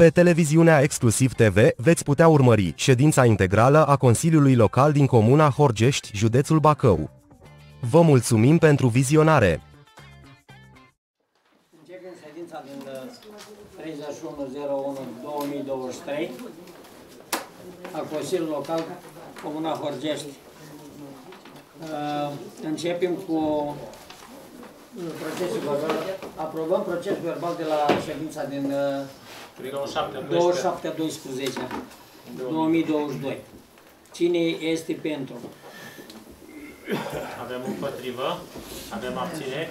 Pe televiziunea Exclusiv TV veți putea urmări ședința integrală a Consiliului Local din Comuna Horgești, județul Bacău. Vă mulțumim pentru vizionare! Începem ședința din 31.01.2023 a Consiliului Local Comuna Horgești. Începem cu procesul verbal. Aprobăm procesul verbal de la ședința din 27.12.2022. Cine este pentru? Avem împotrivă, avem abțineri,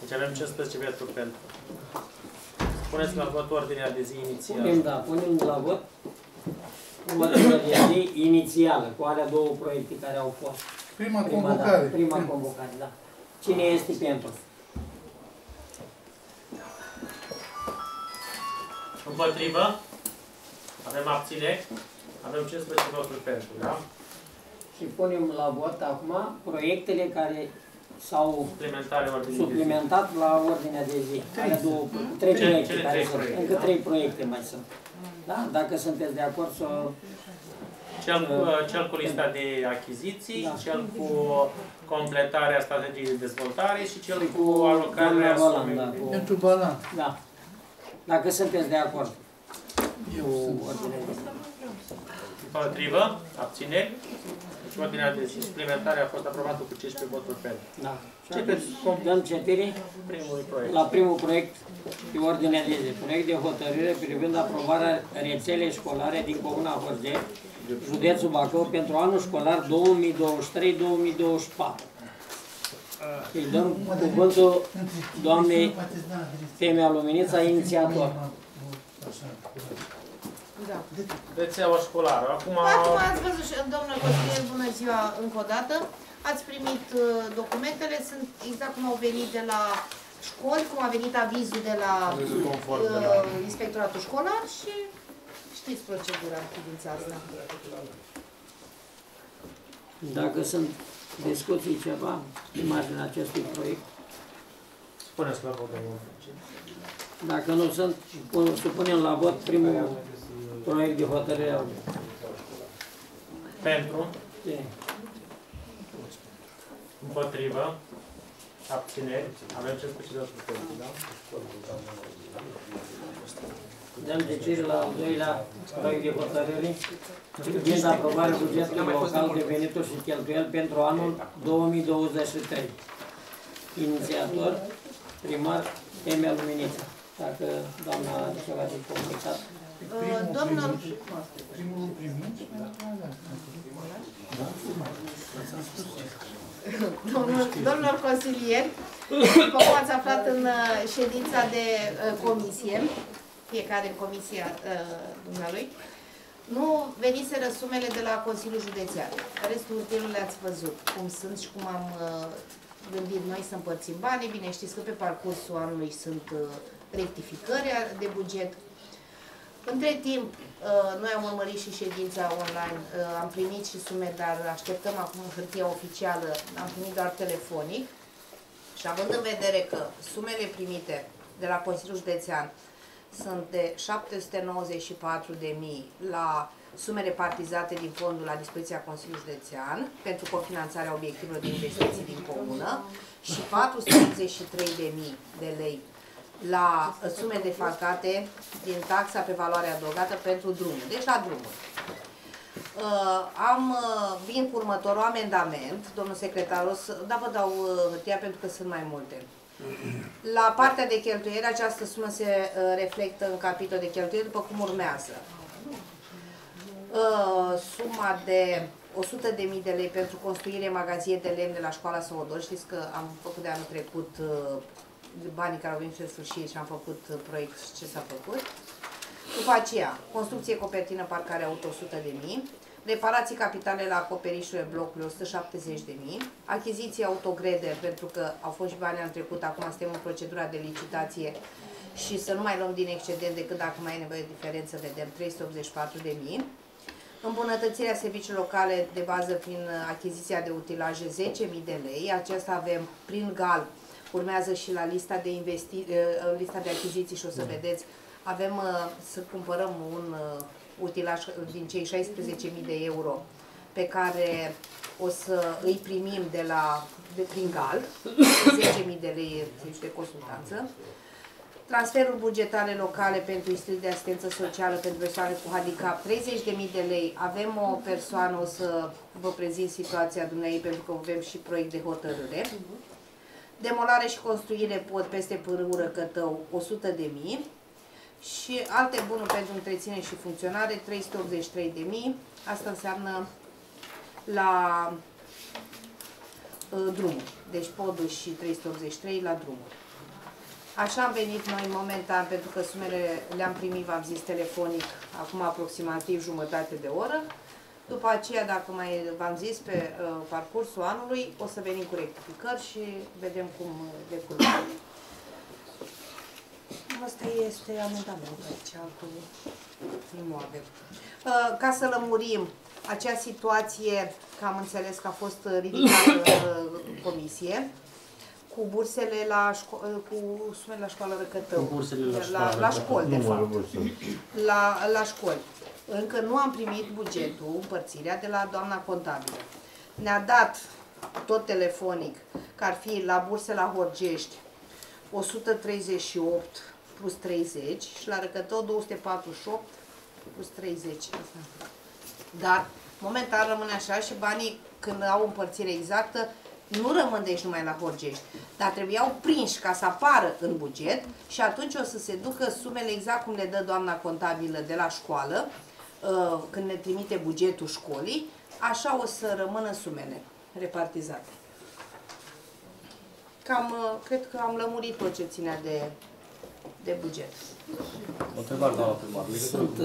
deci avem 15 voturi pentru. Puneți la vot ordinea de zi inițială. Punem la vot ordinea de zi inițială, cu alea două proiecte care au fost. Prima convocare, da. Cine este pentru? Împotrivă, avem abțineri, avem 15 voturi pentru, da? Și punem la vot acum proiectele care s-au suplimentat la ordinea de zi. Trei proiecte, încă trei proiecte mai sunt. Da? Dacă sunteți de acord să... Cel cu lista de achiziții, da. Cel cu completarea strategiei de dezvoltare și cel cu alocarea sumei. Pentru balan. Da. Dacă sunteți de acord. Împotrivă, abțineri. Deci ordinea de zi suplimentare a fost aprobată cu 15 voturi pentru. Da. Dăm citire la primul proiect pe ordinea de zi. Proiect de hotărâre privind aprobarea rețelei școlare din Comuna Horgești, județul Bacău, pentru anul școlar 2023-2024. Îi dăm cuvântul doamnei Temea Luminița, inițiator. Da. Rețeaua școlară. Acum ați văzut, domnule Costel, bună ziua încă o dată. Ați primit documentele, sunt exact cum au venit de la școli, cum a venit avizul de la inspectoratul școlar și știți procedura în privința asta. Dacă sunt discuții ceva în marginea acestui proiect, spuneți la vot. Dacă nu sunt, supunem la vot primul proiect de hotărâre. Pentru. Împotrivă. Abțineri. Avem 15 pentru, da? Dăm decizii la al doilea proiect de hotărâre privind aprobarea bugetului local de venituri și cheltuieli pentru anul 2023. Inițiator, primar Emil Luminița. Dacă doamna are ceva de comunicat. Domnul... Domnilor consilieri, după cum ați aflat în ședința de comisie, fiecare în comisia dumnealui, nu veniseră sumele de la Consiliul Județean. Restul urtelor le-ați văzut, cum sunt și cum am gândit noi să împărțim banii. Bine, știți că pe parcursul anului sunt rectificări de buget. Între timp, noi am urmărit și ședința online, am primit și sume, dar așteptăm acum hârtia oficială, am primit doar telefonic. Și având în vedere că sumele primite de la Consiliul Județean sunt de 794.000 la sume repartizate din fondul la dispoziția Consiliului Județean pentru cofinanțarea obiectivelor de investiții din comună și 483.000 de lei la sume defalcate din taxa pe valoare adăugată pentru drumuri, deci la drumuri. Vin cu următorul amendament, domnul secretar, vă dau hârtia pentru că sunt mai multe. La partea de cheltuieli, această sumă se reflectă în capitolul de cheltuieli după cum urmează. Suma de 100.000 de lei pentru construire magazie de lemn de la școala Sămodor, știți că am făcut de anul trecut banii care au venit în sfârșit și am făcut proiect și ce s-a făcut. După aceea, construcție copertină, parcare auto 100.000, reparații capitale la acoperișurile blocului 170.000, achiziții autogrede, pentru că au fost și banii anul trecut, acum suntem în procedura de licitație și să nu mai luăm din excedent decât dacă mai e nevoie de diferență, vedem 384.000, îmbunătățirea serviciilor locale de bază prin achiziția de utilaje 10.000 de lei, aceasta avem prin GAL. Urmează și la lista de achiziții și o să vedeți avem să cumpărăm un utilaj din cei 16.000 de euro pe care o să îi primim de la prin GAL, 10.000 de lei de consultanță. Transferul bugetare locale pentru instituții de asistență socială pentru persoane cu handicap, 30.000 de lei. Avem o persoană, o să vă prezint situația dumneavoastră, pentru că avem și proiect de hotărâre. Demolare și construire pod peste pârâul Răcătău, 100.000. Și alte bunuri pentru întreținere și funcționare, 383.000. Asta înseamnă la drumuri. Deci podul și 383 la drumuri. Așa am venit noi momentan, pentru că sumele le-am primit, v-am zis, telefonic, acum aproximativ jumătate de oră. După aceea, dacă mai v-am zis, pe parcursul anului, o să venim cu rectificări și vedem cum decurgem. Asta este amendamentul aici, altul nu avem. Ca să lămurim, acea situație, că am înțeles că a fost ridicată comisie, cu bursele la sumele la școală Răcătău. Cu bursele la școală, la școli, de fapt. La școli. Încă nu am primit bugetul, împărțirea, de la doamna contabilă. Ne-a dat tot telefonic că ar fi la burse la Horgești 138 plus 30 și la Răcătău 248 plus 30. Dar momentan rămâne așa și banii, când au împărțire exactă, nu rămân deci numai la Horgești, dar trebuiau prinși ca să apară în buget și atunci o să se ducă sumele exact cum le dă doamna contabilă de la școală, când ne trimite bugetul școlii, așa o să rămână sumele repartizate. Cam, cred că am lămurit tot ce ținea de buget. O întrebare, doamna primar. Sunt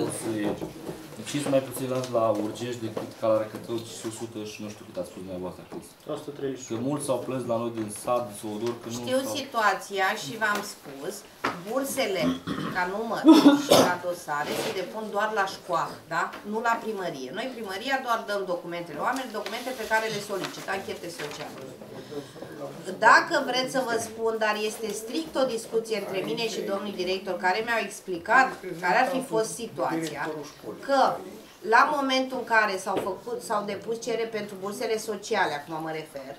cinci mai puțin la Horgești decât ca la Răcătău, 100 și nu știu cât ați spus dumneavoastră. 130. Că mulți s-au plâns la noi din sat, din Sovodor, că nu știu situația și v-am spus, bursele ca număr și ca dosare se depun doar la școală, da? Nu la primărie. Noi primăria doar dăm documentele oamenilor, documente pe care le solicită, anchete sociale. Dacă vreți să vă spun, dar este strict o discuție între mine și domnul director, care mi-au explicat care ar fi fost situația, că la momentul în care s-au depus cereri pentru bursele sociale, acum mă refer,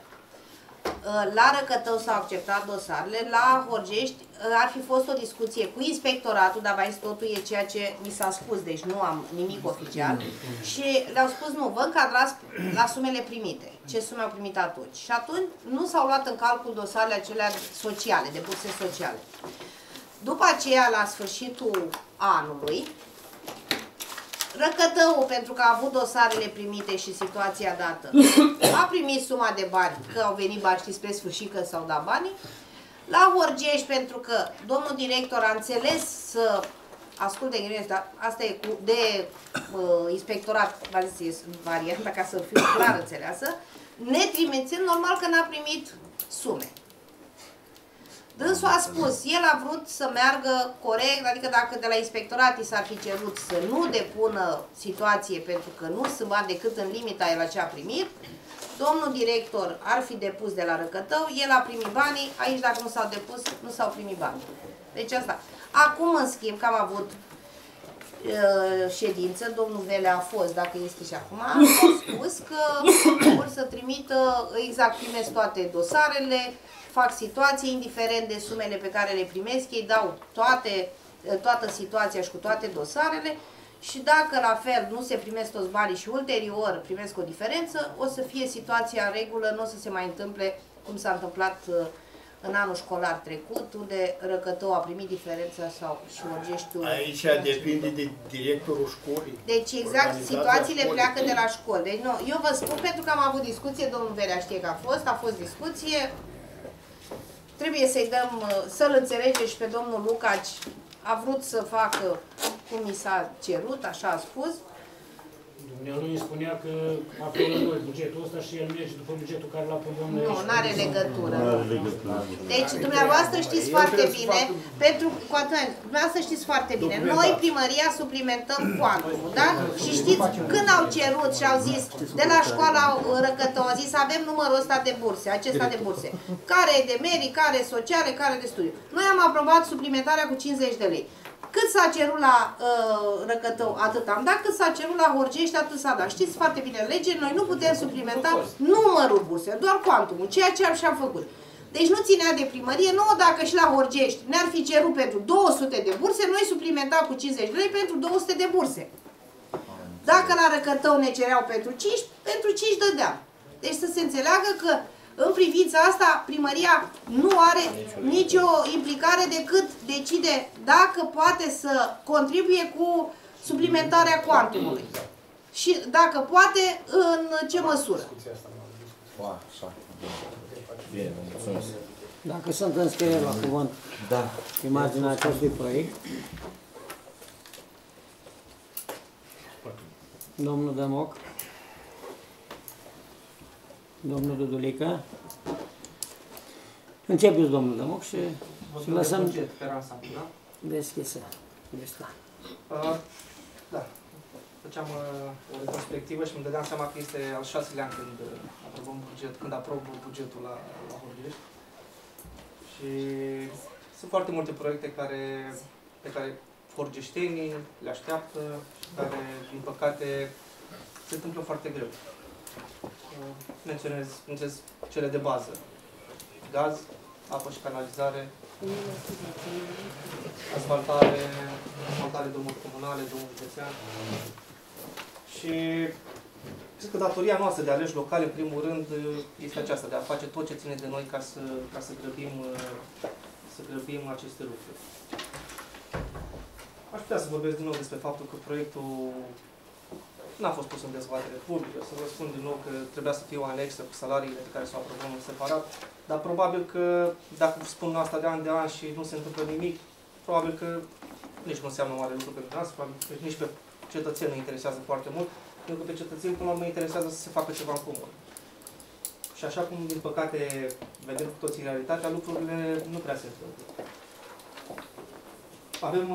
la Răcătău s-au acceptat dosarele, la Horgești ar fi fost o discuție cu inspectoratul, dar vezi, totul e ceea ce mi s-a spus, deci nu am nimic oficial, și le-au spus nu, vă încadrați la sumele primite, ce sume au primit atunci. Și atunci nu s-au luat în calcul dosarele acelea sociale, de burse sociale. După aceea, la sfârșitul anului, Răcătău, pentru că a avut dosarele primite și situația dată, a primit suma de bani, că au venit bani, știți, spre sfârșit că s-au dat banii. La Horgești, pentru că domnul director a înțeles să asculte grijă, dar asta e de inspectorat, varianta, ca să fiu clar înțeleasă, ne trimițând, normal că n-a primit sume. Dânsul a spus, el a vrut să meargă corect, adică dacă de la inspectorat i s-ar fi cerut să nu depună situație pentru că nu sunt bani decât în limita la ce a primit, domnul director ar fi depus de la Răcătău, el a primit banii, aici dacă nu s-au depus, nu s-au primit banii. Deci asta. Acum, în schimb, că am avut ședință, domnul Velea a fost, dacă este și acum, a spus că vor să trimită, exact, primesc toate dosarele, fac situații, indiferent de sumele pe care le primesc, ei dau toată situația și cu toate dosarele și dacă la fel nu se primesc toți banii și ulterior primesc o diferență, o să fie situația în regulă, nu o să se mai întâmple cum s-a întâmplat în anul școlar trecut, unde Răcătău a primit diferența sau și Horgeștiul. Aici depinde de directorul școlii. Deci exact, situațiile pleacă de la școală. Deci, nu, eu vă spun pentru că am avut discuție, domnul Verea știe că a fost discuție. Trebuie să-i dăm, să-l înțelege și pe domnul Lucaci, a vrut să facă cum mi s-a cerut, așa a spus. Dumnealui îi spunea că aprobăm noi bugetul ăsta și el merge după bugetul care l-a aprobăm noi. Nu, n-are legătură. Deci dumneavoastră știți foarte bine, pentru cu atât, dumneavoastră știți foarte bine, noi primăria suplimentăm cuantumul, da? Și știți când au cerut și au zis de la școala Răcătău, au zis avem numărul ăsta de burse, acesta de burse, care e de merit, care e sociale, care e de studiu. Noi am aprobat suplimentarea cu 50 de lei. Cât s-a cerut la Răcătău, atât am dat, cât s-a cerut la Horgești, atât s-a dat. Știți foarte bine legea, noi nu putem suplimenta numărul burselor, doar cuantumul, ceea ce și-am făcut. Deci nu ținea de primărie, nu dacă și la Horgești ne-ar fi cerut pentru 200 de burse, noi suplimentam cu 50 lei pentru 200 de burse. Dacă la Răcătău ne cereau pentru 5, pentru 5 dădeam. Deci să se înțeleagă că în privința asta, primăria nu are nicio implicare decât decide dacă poate să contribuie cu suplimentarea cuantumului. Și dacă poate, în ce măsură. Dacă sunt înscrieri la cuvânt, da, imaginea acestui proiect. Domnul Dămoc. Domnul Dudulică. Începeți, domnul Dămoc, și lăsăm deschisă. Da. Făceam o retrospectivă și îmi dădeam seama că este al 6-lea an când aprobăm buget, când aprob bugetul la Horgești. Și sunt foarte multe proiecte pe care horgeștenii le așteaptă și care, din păcate, se întâmplă foarte greu. Menționez cele de bază. Gaz, apă și canalizare, asfaltare, drumuri comunale, drumuri județean. Și cred că datoria noastră de aleși locale, în primul rând, este aceasta, de a face tot ce ține de noi ca să grăbim aceste lucruri. Aș putea să vorbesc din nou despre faptul că proiectul n-a fost pus în dezbatere publică. Să vă spun din nou că trebuia să fie o anexă cu salariile pe care s-o aprobăm în separat, dar probabil că, dacă spun asta de an de an și nu se întâmplă nimic, probabil că nici nu înseamnă mare lucru pentru noi, probabil că nici pe cetățeni ne interesează foarte mult, pentru că pe cetățeni, până la urmă, interesează să se facă ceva în comun. Și așa cum, din păcate, vedem cu toții realitatea, lucrurile nu prea se întâmplă. Avem,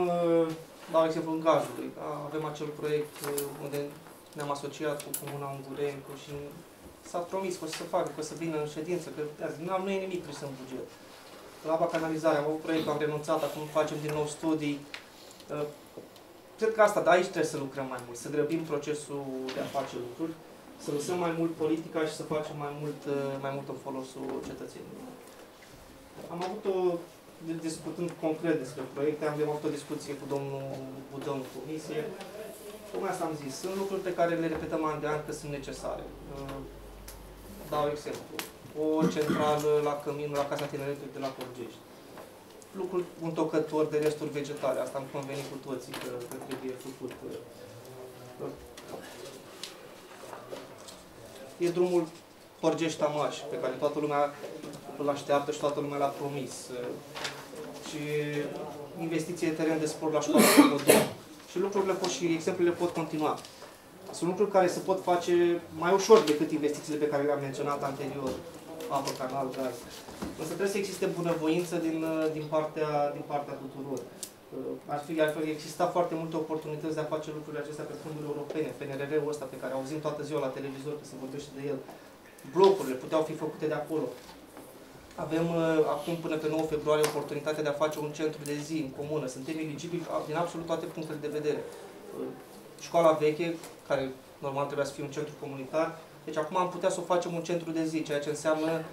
dau exemplu, în gazului. Avem acel proiect unde ne-am asociat cu Comuna Ungurencu și s-a promis că o să se facă, că o să vină în ședință, că nu e nimic pus în buget. La apa canalizare, am avut proiectul, am renunțat, acum facem din nou studii. Cred că asta, dar aici trebuie să lucrăm mai mult, să grăbim procesul de a face lucruri, să lăsăm mai mult politica și să facem mai mult în folosul cetățenilor. Am avut o, discutând concret despre proiecte, am avut o discuție cu domnul Budon în comisie. Cum asta am zis, sunt lucruri pe care le repetăm an de an că sunt necesare. Dau exemplu. O centrală la Căminul, la Casa Tineretului de la Pâncești. Lucruri, un tocător de resturi vegetale. Asta am convenit cu toții că trebuie făcut. E drumul Horgești Tamaș, pe care toată lumea îl așteaptă și toată lumea l-a promis. Și investiție de teren de sport la școala de Budon. Și lucrurile pot, și exemplele pot continua. Sunt lucruri care se pot face mai ușor decât investițiile pe care le-am menționat anterior. Apă, canal, gaz. Însă trebuie să existe bunăvoință din partea tuturor. Ar fi existat foarte multe oportunități de a face lucrurile acestea pe fonduri europene. PNRR-ul ăsta pe care auzim toată ziua la televizor că se vorbește de el. Blocurile puteau fi făcute de acolo. Avem acum până pe 9 februarie oportunitatea de a face un centru de zi în comună. Suntem eligibili din absolut toate punctele de vedere. Școala veche, care normal trebuia să fie un centru comunitar, deci acum am putea să o facem un centru de zi, ceea ce înseamnă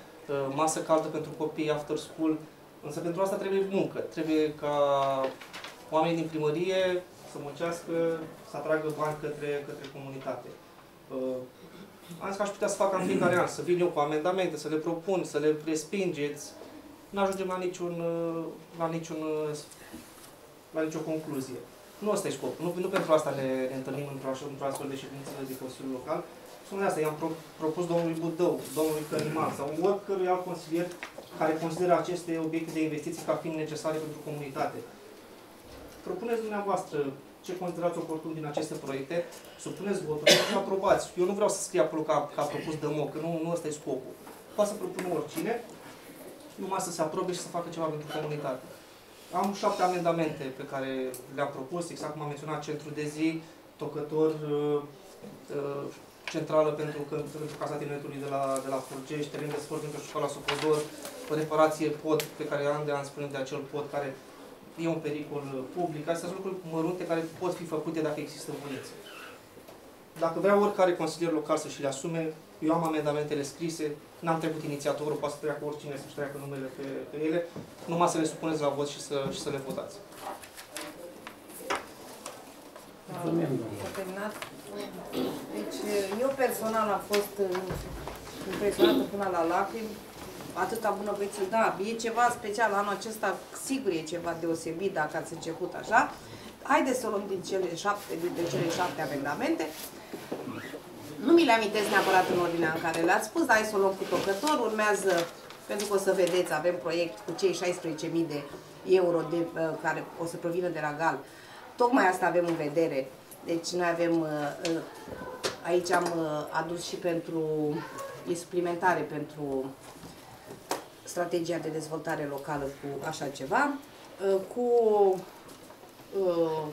masă caldă pentru copii, after school. Însă pentru asta trebuie muncă, trebuie ca oamenii din primărie să muncească, să atragă bani către comunitate. Am zis că aș putea să fac în fiecare an, să vin eu cu amendamente, să le propun, să le respingeți. Nu ajungem la nicio concluzie. Nu ăsta e scopul. Nu pentru asta ne întâlnim într-o astfel de ședință de Consiliul Local. Spunea asta, i-am propus domnului Budău, domnului Căliman sau oricărui alt consilier care consideră aceste obiecte de investiții ca fiind necesare pentru comunitate. Propuneți dumneavoastră ce considerați oportun din aceste proiecte, supuneți votul și aprobați. Eu nu vreau să scriu acolo că a propus Dămoc, că nu ăsta e scopul. Poate să propună oricine, numai să se aprobe și să facă ceva pentru comunitate. Am 7 amendamente pe care le-am propus, exact cum am menționat, centru de zi, tocător, centrală pentru Casa Tineretului de la Fulgești, teren de sport pentru școala Sovodor, o reparație pod, pe care an de an spunem de acel pod care e un pericol public. Astea sunt lucruri mărunte care pot fi făcute dacă există voință. Dacă vrea oricare consilier local să și le asume, eu am amendamentele scrise, n-am trecut inițiatorul, poate să treacă oricine să-și treacă numele pe ele, numai să le supuneți la vot și să le votați. Deci, eu personal am fost impresionată până la lacrimi, atâta bunăvoință, da, e ceva special, anul acesta sigur e ceva deosebit dacă ați început așa. Haideți să o luăm din cele șapte amendamente. Nu mi le amintesc neapărat în ordinea în care le-ați spus, dar hai să o luăm cu tocător. Urmează, pentru că o să vedeți, avem proiect cu cei 16.000 de euro care o să provină de la GAL. Tocmai asta avem în vedere. Deci noi avem, aici am adus și pentru, e suplimentare pentru strategia de dezvoltare locală cu așa ceva, cu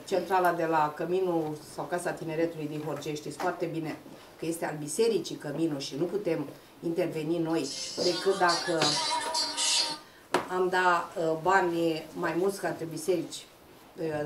centrala de la Căminul sau Casa Tineretului din Horgești. Știți foarte bine că este al bisericii Căminul și nu putem interveni noi decât dacă am dat bani mai mulți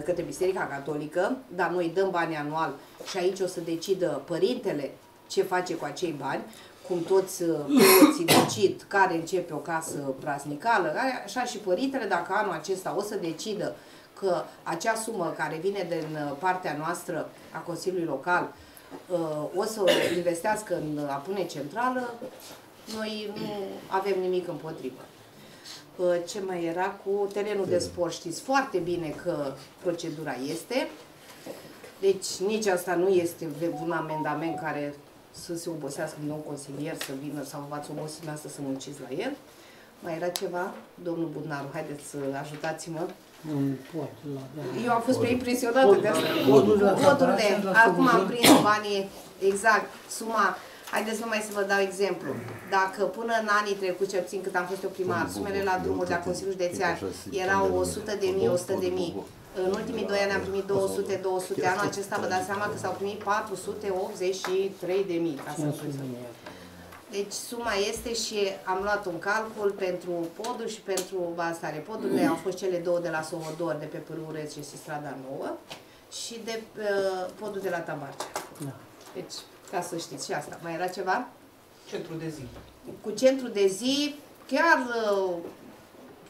către Biserica Catolică, dar noi dăm bani anual și aici o să decidă părintele ce face cu acei bani, cum toți preoții decid care începe o casă praznicală, așa și părintele, dacă anul acesta o să decidă că acea sumă care vine din partea noastră a Consiliului Local o să o investească în a pune centrală, noi nu avem nimic împotrivă. Ce mai era cu terenul de sport? Știți foarte bine că procedura este. Deci nici asta nu este un amendament care să se obosească un nou consilier să vină sau v-ați obosit asta să munciți la el. Mai era ceva? Domnul Budnaru, haideți să ajutați-mă. Eu am fost impresionată de asta. Codurile. Acum am prins banii, exact, suma. Haideți numai să vă dau exemplu. Dacă până în anii trecuți, cel puțin cât am fost eu primar, sumele la drumuri de la Consiliul Județean erau 100.000, 100.000. În ultimii 2 ani am primit 200, 200. Anul acesta vă dați seama că s-au primit 483.000. Deci suma este și am luat un calcul pentru poduri și pentru vastare. Podurile au fost cele două de la Sovodor, de pe Părul Urez și strada 9 și de podul de la Tamarcea. Deci, ca să știți și asta. Mai era ceva? Centru de zi. Cu centru de zi, chiar,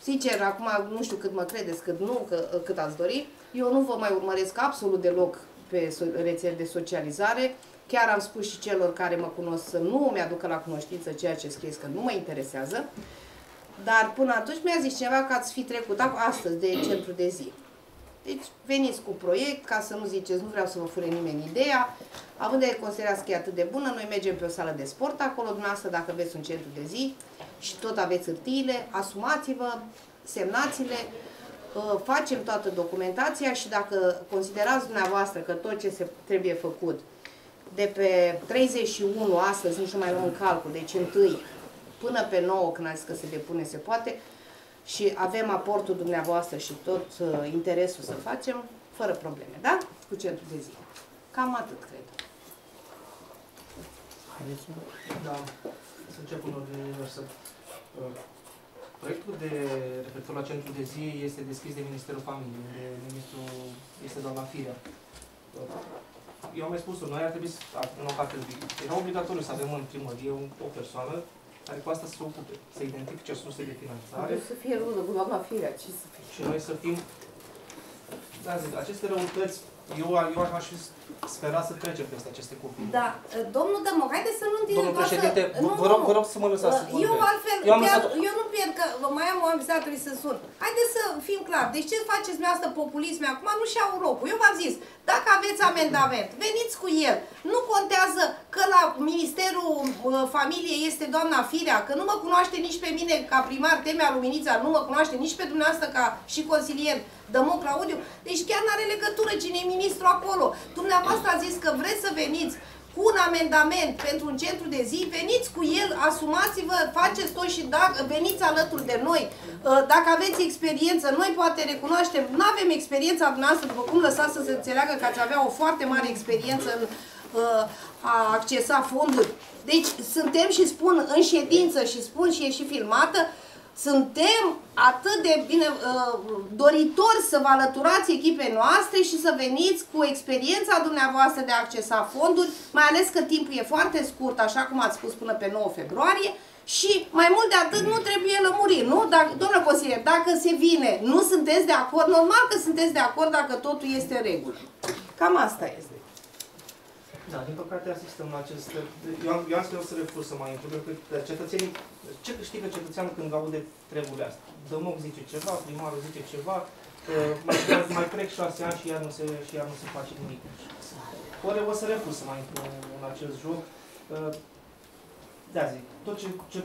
sincer, acum nu știu cât mă credeți, cât nu, cât ați dori, eu nu vă mai urmăresc absolut deloc pe rețele de socializare. Chiar am spus și celor care mă cunosc să nu mi-aducă la cunoștință ceea ce scriez, că nu mă interesează. Dar până atunci mi-a zis cineva că ați fi trecut astăzi de centru de zi. Deci veniți cu proiect, ca să nu ziceți, nu vreau să vă fure nimeni ideea. Având de considerați că e atât de bună, noi mergem pe o sală de sport acolo, dumneavoastră, dacă aveți un centru de zi și tot aveți hârtiile, asumați-vă, semnați-le, facem toată documentația și dacă considerați dumneavoastră că tot ce se trebuie făcut de pe 31 astăzi, nici nu mai luăm în calcul, deci întâi până pe 9, când ați zis că se depune, se poate, și avem aportul dumneavoastră și tot interesul să facem, fără probleme, da? Cu centru de zi. Cam atât, cred. Haideți, da, să încep în ordine. Proiectul de referitor la centru de zi este deschis de Ministerul Familiei, unde ministrul este doamna Firea. Eu am mai spus-o, noi ar trebui să, era obligatoriu să avem în primărie o persoană care cu asta să se ocupe, să identifice surse de finanțare. Să fie rudă, cu doamna Firea, ce să fie? Și noi să fim... Da, zic, aceste răutăți, eu aș spera să trecem peste aceste copii. Da, domnul Dămoc, haideți să nu întindem. Domnul președinte, vă rog să mă lăsați să vorbesc. Eu altfel, eu nu pierd, că mai am o ambițatorului să sun. Haideți să fim clari, deci ce faceți dumneavoastră populisme acum, nu și-au rocul. Eu v-am zis, dacă aveți amendament, veniți cu el. Nu contează că la Ministerul Familiei este doamna Firea, că nu mă cunoaște nici pe mine ca primar Temea Luminița, nu mă cunoaște nici pe dumneavoastră ca și consilier Dămoc Claudiu. Deci chiar nu are legătură cine e ministru acolo. Dumneavoastră a zis că vreți să veniți cu un amendament pentru un centru de zi, veniți cu el, asumați-vă, faceți tot și dacă veniți alături de noi. Dacă aveți experiență, noi poate recunoaștem, nu avem experiența noastră, după cum lăsați să se înțeleagă că ați avea o foarte mare experiență în a accesa fonduri. Deci suntem și spun în ședință și spun și e și filmată, Suntem atât de bine doritori să vă alăturați echipei noastre și să veniți cu experiența dumneavoastră de a accesa fonduri, mai ales că timpul e foarte scurt, așa cum ați spus, până pe 9 februarie. Și mai mult de atât nu trebuie lămurit, nu? Dacă, domnule consilier, dacă se vine, nu sunteți de acord, normal că sunteți de acord dacă totul este în regulă. Cam asta este. Da, din păcate asistăm la acest... Eu am spus să refuz să mai intră, pentru că cetățenii... Ce câștigă cetățeanul când aude treburile astea? Dămoc zice ceva, primarul zice ceva, mai trec 6 ani și iar nu se face nimic. Ori o să refuz să mai intru în acest joc. Da, zic,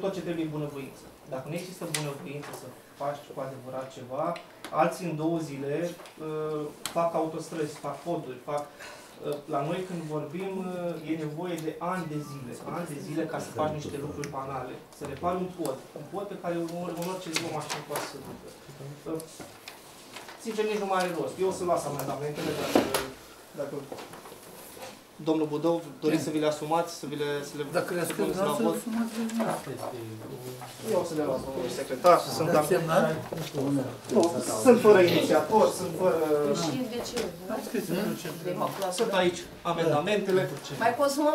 tot ce trebuie e bunăvoință. Dacă nu există bunăvoință să faci cu adevărat ceva, alții în 2 zile fac autostrăzi, fac poduri, fac... La noi când vorbim e nevoie de ani de zile ca să faci niște lucruri banale. Să repari un pod pe care orice zi o mașină poate să ducă. Sincer, nici nu mai are rost. Eu o să las amendamentele dacă domnul Budău doriți să vi le asumați, să le dacă le asumați, la vot. Eu o să le las, domnul secretar, sunt fără inițiator, sunt fără... Sunt aici amendamentele. Mai consumăm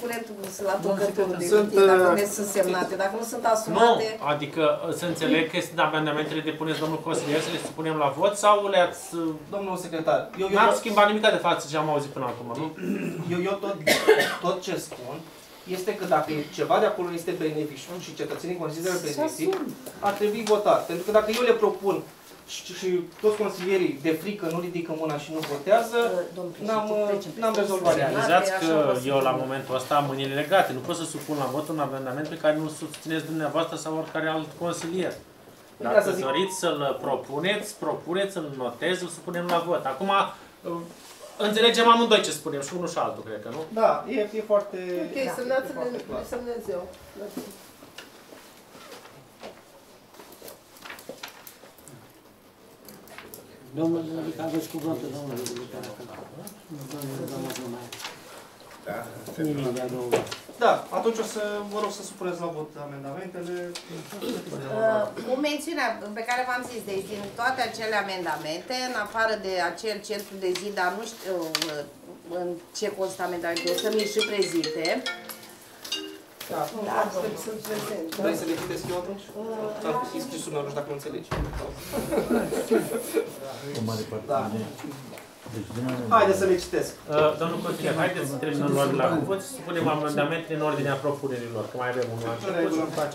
curentul la bucături de hârtie, dacă nu sunt semnate, dacă nu sunt asumate... Nu, adică să înțeleg că sunt amendamentele depuneți, domnul consilier, să le supunem la vot sau le-ați... Domnul secretar, eu n-am schimbat nimic de față ce am auzit până acum, nu? Eu tot ce spun este că dacă ceva de acolo este benefic și cetățenii consideră benefic, ar trebui votat. Pentru că dacă eu le propun și toți consilierii de frică nu ridică mâna și nu votează, n-am rezolvat. Realizați că eu la momentul ăsta am mâinile legate. Nu pot să supun la vot un amendament pe care nu-l susțineți dumneavoastră sau oricare alt consilier. Dacă doriți să-l propuneți, îl notez, îl supunem la vot. Acum... Înțelegem amândoi ce spunem, și unul și altul, cred că, nu? Da, e foarte... Ok, da, semnați eu. Domnul Luminița, aveți cuvântul, domnul Luminița. Da, atunci o să vă rog să supuneți la vot amendamentele. O mențiune pe care v-am zis, deci din toate acele amendamente, în afară de acel centru de zi, dar nu știu în ce constă amendamente, o să mi și prezinte. Da, sunt prezent. Vrei să le citesc eu atunci? Dar îi scrisul meu, nu știu dacă nu înțelegi. Da. Haideți să le citesc. Domnul consilier, haideți să trecem în ordine la cuvânt și să punem amendamentele în ordinea propunerilor, că mai avem unul la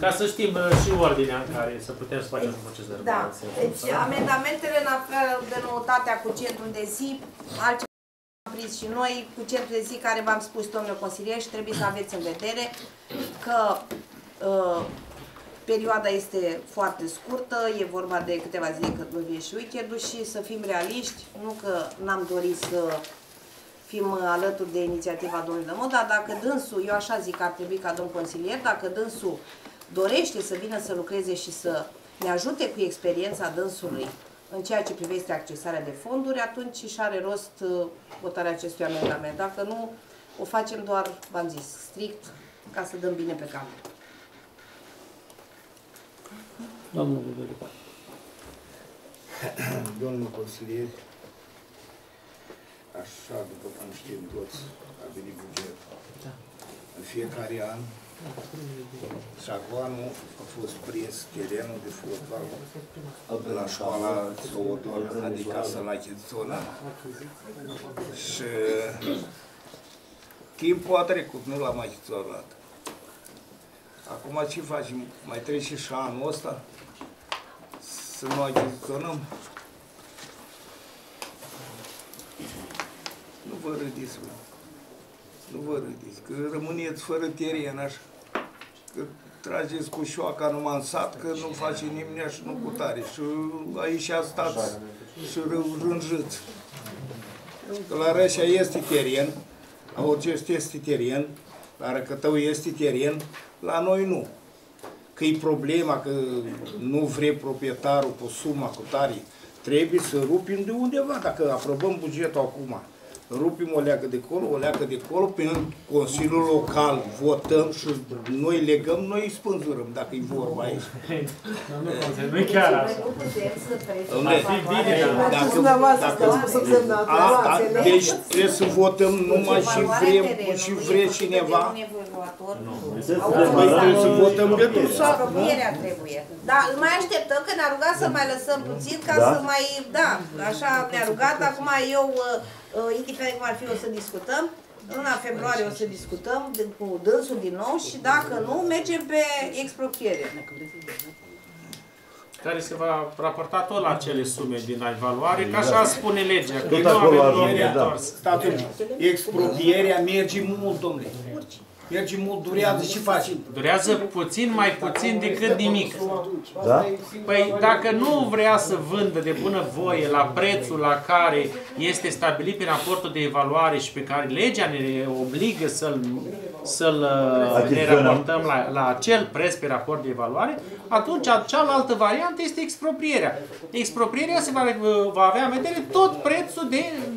ca să știm și ordinea în care să putem să facem un proces de regulație. Da, deci amendamentele în afară de noutatea cu centrul de zi, altceva am prins și noi cu centrul de zi care v-am spus, domnule consilier, și trebuie să aveți în vedere că perioada este foarte scurtă, e vorba de câteva zile cât nu vine și weekend-ul și să fim realiști, nu că n-am dorit să fim alături de inițiativa domnului Dămoc, dar dacă dânsul, eu așa zic că ar trebui ca domn consilier, dacă dânsul dorește să vină să lucreze și să ne ajute cu experiența dânsului în ceea ce privește accesarea de fonduri, atunci și are rost votarea acestui amendament. Dacă nu, o facem doar, v-am zis, strict, ca să dăm bine pe cameră. Domnul consilier, așa după cum știm toți, a venit bugetul. În fiecare an, șacoanul a fost prins terenul de fotbal de la școala Sovodor, adică să la Chițona. Și timpul a trecut, nu l-am mai chițonat. Acum ce facem? Mai trece și anul ăsta? Să nu achiziționăm? Nu vă râdiți, mă. Nu vă râdiți, că rămâneți fără teren așa. Că trageți cu șoaca numai în sat, că nu face nimeni și nu cu tare. Și aici stați și rânjâți. Că la Rășa este teren, la Horgești este teren, la Răcătău este teren, la noi nu. Că e problema că nu vrea proprietarul cu suma, cu tare. Trebuie să rupim de undeva. Dacă aprobăm bugetul acum, rupim o leacă de colo, o leacă de colo, prin Consiliul Local votăm și noi legăm, noi îi spânzurăm, dacă e vorba aici. Nu e chiar asta. Deci trebuie să votăm numai și vrem, și vrea cineva. Trebuie să votăm pentru sat. Da, îl mai așteptăm, că ne-a rugat să mai lăsăm puțin, ca să mai, da, așa ne-a rugat, acum eu... indiferent cum ar fi, o să discutăm. Luna februarie o să discutăm cu dânsul din nou și dacă nu, mergem pe expropriere. Care se va raporta tot la acele sume din evaluare, ca așa spune legea. Tot acolo ajunge, da. Exproprierea merge mult, domnule. Merge mult, durează și facem. Durează puțin, mai puțin decât nimic. Da? Păi dacă nu vrea să vândă de bunăvoie la prețul la care este stabilit pe raportul de evaluare și pe care legea ne obligă să-l ne raportăm la acel preț pe raport de evaluare, atunci cealaltă variantă este exproprierea. Exproprierea se va avea în vedere tot prețul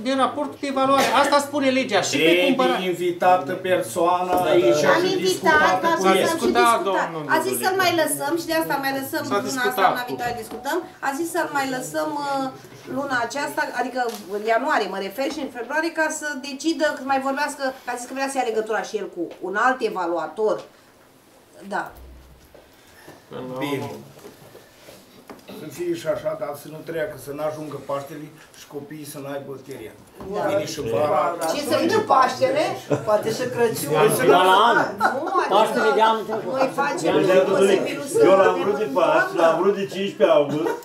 de raportul de evaluare. Asta spune legea și pe cumpărare. Trebuie invitată persoana aici. Am invitat, am discutat. A zis să-l mai lăsăm și de asta mai lăsăm luna asta, luna viitoare discutăm. A zis să-l mai lăsăm luna aceasta, adică ianuarie mă refer și în februarie, ca să decidă, că mai vorbească, a zis că vrea să ia legătura și el cu un alt evaluator. Da. Bine. Să fie și așa, dar să nu treacă, să n-ajungă Paștele și copiii să n-aibă teren. Vine și vara. Și să vină Paștele, poate și Crăciun. Paștele de anul trecut. Noi facem tot posibilul să... Eu l-am vrut de Paști, l-am vrut de 15 august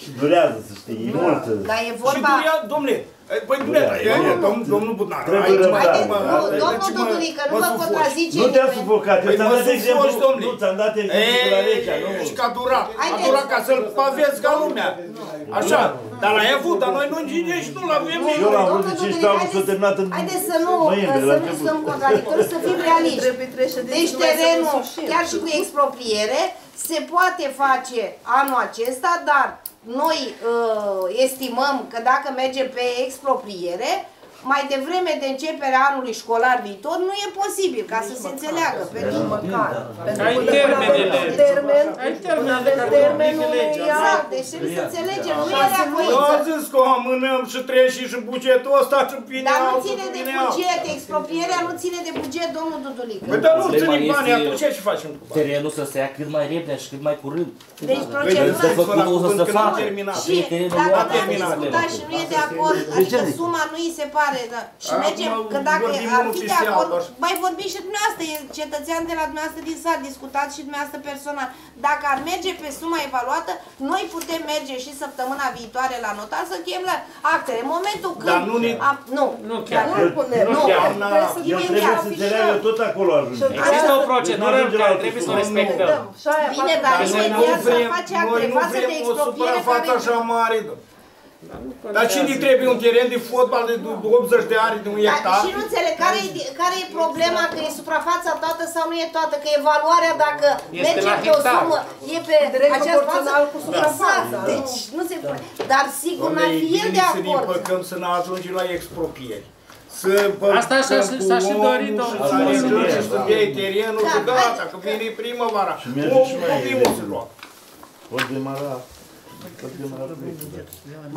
și durează, să știi, e mult. Dar e vorba... Dom'le, păi, domnul Budnac, aici mai de... Domnul Dudurică, nu mă contrazice nimeni. Nu te-am sufocat, eu ți-am dat exemplu, la legea. Ești ca durat, ca să-l pavezi ca lumea. Așa, dar l-ai avut, dar noi nu înginge și nu l-avem nici. Eu l-am avut de 15 ani, s-a terminat în noiembrie. Haideți să nu sunt contradictori, să fim realiști. Deci terenul, chiar și cu expropriere, se poate face anul acesta, dar... Noi estimăm că dacă merge pe expropriere, mai devreme de începerea anului școlar viitor, nu e posibil, ca să se înțeleagă, pentru măcar. Ai termenele. Avem termenul exact, deci trebuie să înțelegem. Nu e reacuiță. Eu am zis că o amânăm și treci și bugetul ăsta și pineau. Dar nu ține de buget, exproprierea nu ține de buget, domnul Dudulică. Păi dar nu ține banii, atunci ce facem cu banii? Terenul să se ia cât mai repede și cât mai curând. Deci procedura o să se facă. Și dacă n-am discutat și nu e de acord, adică suma nu îi se pare. Și mergem, că dacă ar fi de acord, mai vorbim și dumneavoastră, cetățean de la dumneavoastră din sat, discutați și dumneavoastră personal. Dacă ar merge pe suma evaluată, noi putem merge și săptămâna viitoare la notar să chem la actele. În momentul când... Nu chiar. Eu trebuie să înțeleagă tot acolo ajunge. Există o procedură în care trebuie să o respectăm. Bine, dar imediat să face acte față de expropriere care... Dar cine trebuie un teren de fotbal de 80 de ani, de un hectar? Și nu înțeleg, care e problema, că e suprafața toată sau nu e toată? Că evaluarea, dacă merge pe o sumă, e pe această față cu suprafața. Deci, nu se poate. Dar sigur, n-ar fi el de acord. Să ne împăcăm, să ne ajungem la exproprieri. Asta s-a și dorit, domnule. Să-mi iei terenul și gata, că vine primăvara. Copimul se lua.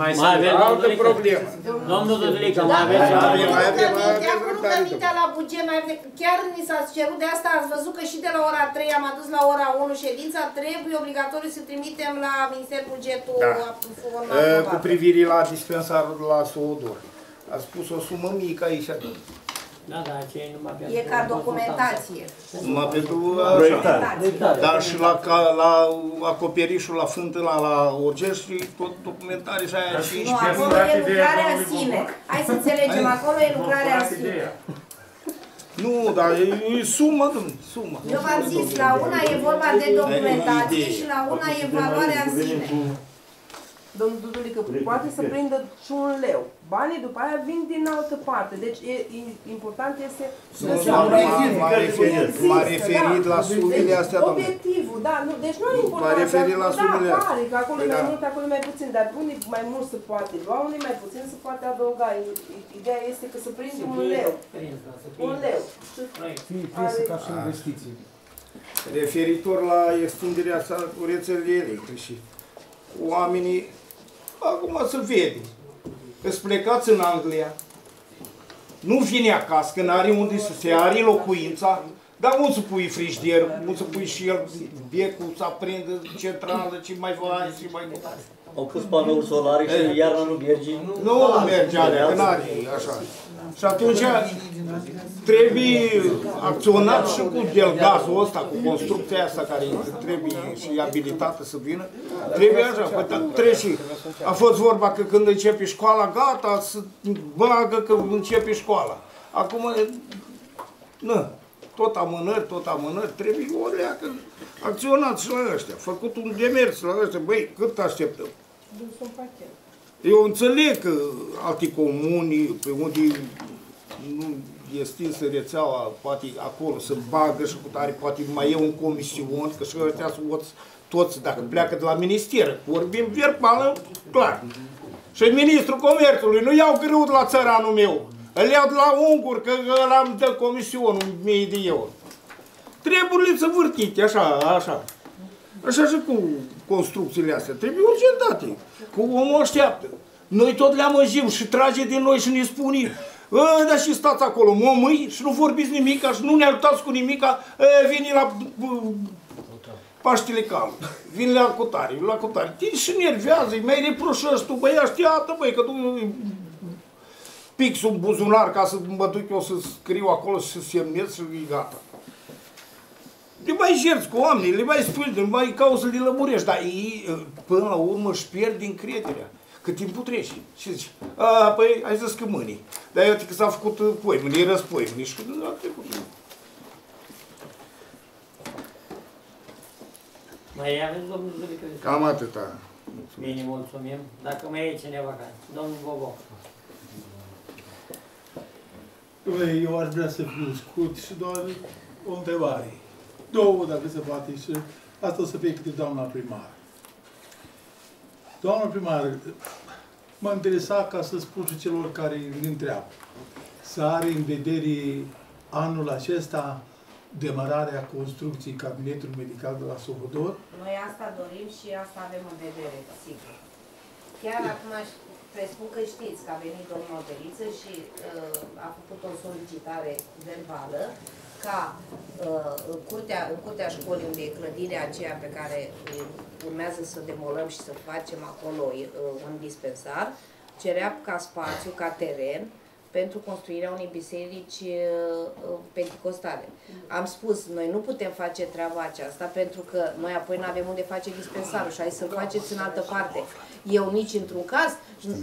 Mai avem altă problemă. Domnul Dudurică, mai aveți o problemă la buget. Chiar ni s-a cerut de asta, ați văzut că și de la ora 3 am adus la ora 1 ședința, trebuie obligatoriu să trimitem la Ministerul Bugetul. Cu privire la dispensarul la Sovodor. A spus o sumă mică aici. E ca documentație. Numai pentru proiectare. Dar și la acoperișul, la fântâna, la Horgești, tot documentare și aia și... Nu, acolo e lucrarea în sine. Hai să înțelegem, acolo e lucrarea în sine. Nu, dar e sumă, sumă. Eu v-am zis, la una e vorba de documentație și la una e valoarea în sine. domnul Dudulică, poate să prindă și un leu. Banii după aia vin din altă parte. Deci e, important este să se m-a referit la sumele astea, domnule. Obiectivul, da. Nu, deci nu e important. M-a referit la sumele astea. Da, pare că acolo e mai mult, acolo e mai puțin. Dar unii mai mult se poate lua, unii mai puțin se poate adăuga. Ideea este că să prinde un leu. Un leu. Fie prinsă ca și investiții. Referitor la extinderea asta cu rețelele electrice și oamenii, acum se vede, că plecați în Anglia, nu vine acasă, că n-are unde să se are locuința, dar unde să pui frigiderul, unde să pui și el becul, să aprindă centrală, ce mai volan, ce mai volan. Au pus panouri solare și iarna nu merge. Nu merge alea, că n-are, așa. Și atunci trebuie acționat și cu delgazul ăsta, cu construcția asta care trebuie și abilitată să vină. Trebuie așa, trece. A fost vorba că când începe școala, gata, să bagă că începe școala. Acum, nu, tot amânări, trebuie o leacă. Acționați la ăștia, făcut un demers la ăștia, băi, cât așteptăm? Eu înțeleg că alte comuni, pe unde nu e stinsă rețeaua, poate acolo se bagă și cu tare, poate mai e un comision, că și ăștia sunt toți, dacă pleacă de la minister, vorbim verbal, clar. Și ministrul comerțului, nu iau greu de la țăranul meu, îl iau de la ungur, că ăla îmi dă comisionul, 1000 de euro. Treburile să vârtite, așa. Așa și cu construcțiile astea. Trebuie urgentate. Că omul așteaptă. Noi tot le amăjim și trage din noi și ne spune dar și stați acolo, mămâi, și nu vorbiți nimica și nu ne ajutați cu nimica, vine la Paștele Calul, vine la cutare, Te și nervează, îi mai reproșești tu, băi, așteaptă, băi, că tu pix un buzunar ca să mă duc eu să scriu acolo și să semnez și e gata. Le mai jerți cu oamenii, le mai spui, le mai cauți să le lămurești, dar ei, până la urmă, își pierd încrederea. Cât timpul trece. Și zici, păi, ai zis că mâine. Dar iată că s-a făcut poimâne, e răspoimâne și a trecut. Mai aveți, domnul Zulică? Cam atâta. Bine, mulțumim. Dacă mai e cineva ca domnul Bobo. Eu ar vrea să fiu scurt și doar o întrebare. Două, dacă se poate, și asta o să fie câte doamna primar. Doamna primar, mă interesa ca să spun și celor care îl întreabă. Să are în vedere anul acesta demararea construcției cabinetului medical de la Sovodor? Noi asta dorim și asta avem în vedere, sigur. Chiar acum presupun că știți că a venit domnul Odăriiță și a făcut o solicitare verbală ca în curtea școlii, unde e clădirea aceea pe care urmează să demolăm și să facem acolo un dispensar, cerea ca spațiu, ca teren, pentru construirea unei biserici penticostale. Am spus, noi nu putem face treaba aceasta, pentru că noi apoi nu avem unde face dispensarul și hai să-l faceți în altă parte. Eu nici într-un caz,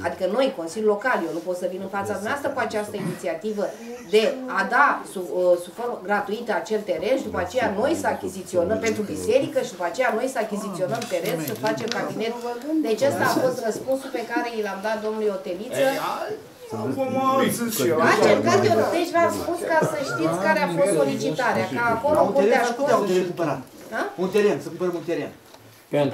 adică noi, Consiliul Local, eu nu pot să vin în fața dumneavoastră cu această inițiativă de a da sub formă gratuită acel teren și după aceea noi să achiziționăm pentru biserică și după aceea noi să achiziționăm teren, să facem cabinet. Deci ăsta a fost răspunsul pe care i l-am dat domnului Odăriiță. Deci v-am spus ca să știți care a fost solicitarea, ca acolo curtea școlii. Un teren, să cumpărăm un teren.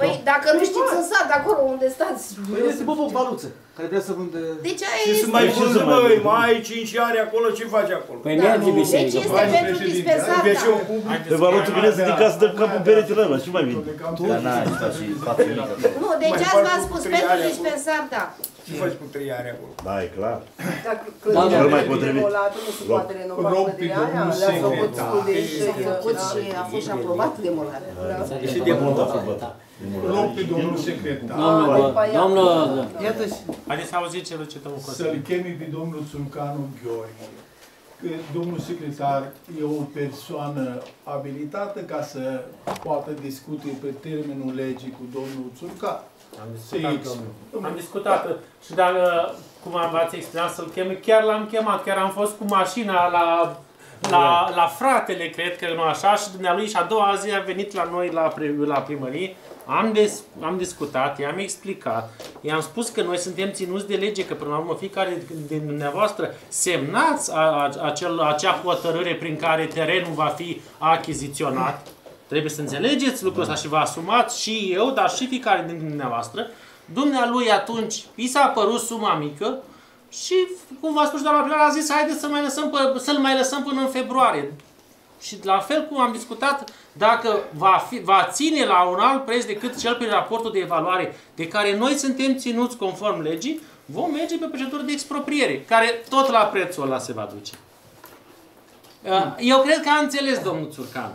Păi dacă nu știți în sat, acolo unde stați... Păi este Bobo o baluță, care vrea să vândă... Deci aia este... Și mai vând, băi, mai ai 5 ani acolo, ce faci acolo? Păi merge biserică. Deci este pentru dispensar, da. Pe baluță gândează din casă, dă capul peretele ăla, ce mai vine? Dar n-ai stat și față mică. Nu, deci azi v-am spus, pentru dispensar, da. Ce faci cu 3 ani acolo? Da, e clar. Dacă clădirea demolată nu se poate renova clădirea aia, le-a făcut și a fost și aprobat demolarea. Și demolarea a făcut. Loc pe domnul secretar. Domnul... Haideți să auziți ce duce domnul Costel. Să-l chemi pe domnul Țurcan Gheorghe. Domnul secretar e o persoană abilitată ca să poată discute pe termenul legii cu domnul Țurcan. Am discutat și dacă, cum v-ați explicat, să-l cheme, chiar l-am chemat, chiar am fost cu mașina la fratele, cred că nu așa, și dumnealui și a doua zi a venit la noi la primărie, am discutat, i-am explicat, I-am spus că noi suntem ținuți de lege, că până la urmă fiecare din dumneavoastră semnați acea hotărâre prin care terenul va fi achiziționat. Trebuie să înțelegeți lucrul ăsta și vă asumați și eu, dar și fiecare din dumneavoastră. Dumnealui atunci i s-a părut suma mică și, cum v-a spus doamna primar, a zis haideți să-l mai lăsăm până în februarie. Și la fel cum am discutat, dacă va ține la un alt preț decât cel prin raportul de evaluare de care noi suntem ținuți conform legii, vom merge pe procedură de expropriere, care tot la prețul ăla se va duce. Eu cred că a înțeles domnul Țurcan.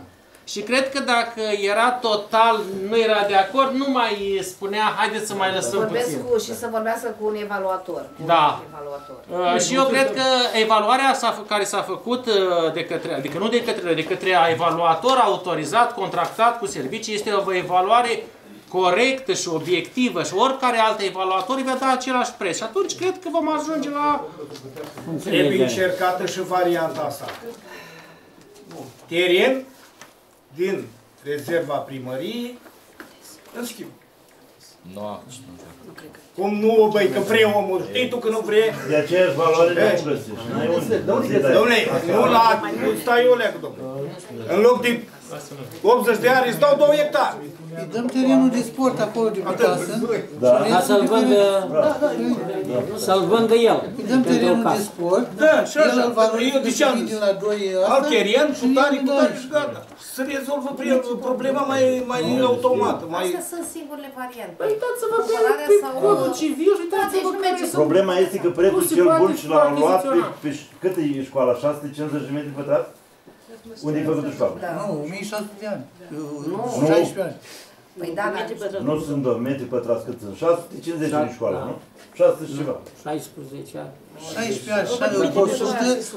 Și cred că dacă era total, nu era de acord, nu mai spunea, haideți să mai lăsăm puțin. Și să vorbească cu un evaluator. Da. Și eu cred că evaluarea care s-a făcut, de către evaluator autorizat, contractat cu servicii, este o evaluare corectă și obiectivă și oricare altă evaluator va da același preț. Și atunci cred că vom ajunge la... Trebuie încercată și varianta asta. Teren din rezerva primăriei, în schimb. Nu, cum nu, băi, că vrei omul, știi tu că nu vrei. De aceeași valoare nu găsești. Dom'le, nu la... Nu stai eu leacă, dom'le. În loc de 80 de ani, îți dau 2 hectare. Îi dăm terenul de sport acolo de pe casă. Da, să-l vândă el. Îi dăm terenul de sport. Da, și așa. Eu ziceam, al teren, cu tare și gata. Să rezolvă problema mai automată. Astea sunt singurele variante. Păi uitați-vă pe codul civil și uitați-vă care sunt. Problema este că prețul cel bun și l-am luat pe... Cât e școala? 650 de metri pătrați? Unde-i făcută școala? Nu, 1600 de ani. 16 ani. Păi da, nu sunt 2 metri pătrați cât sunt. 650 ani școală, nu? 600 ceva. 16 ani. 16 ani,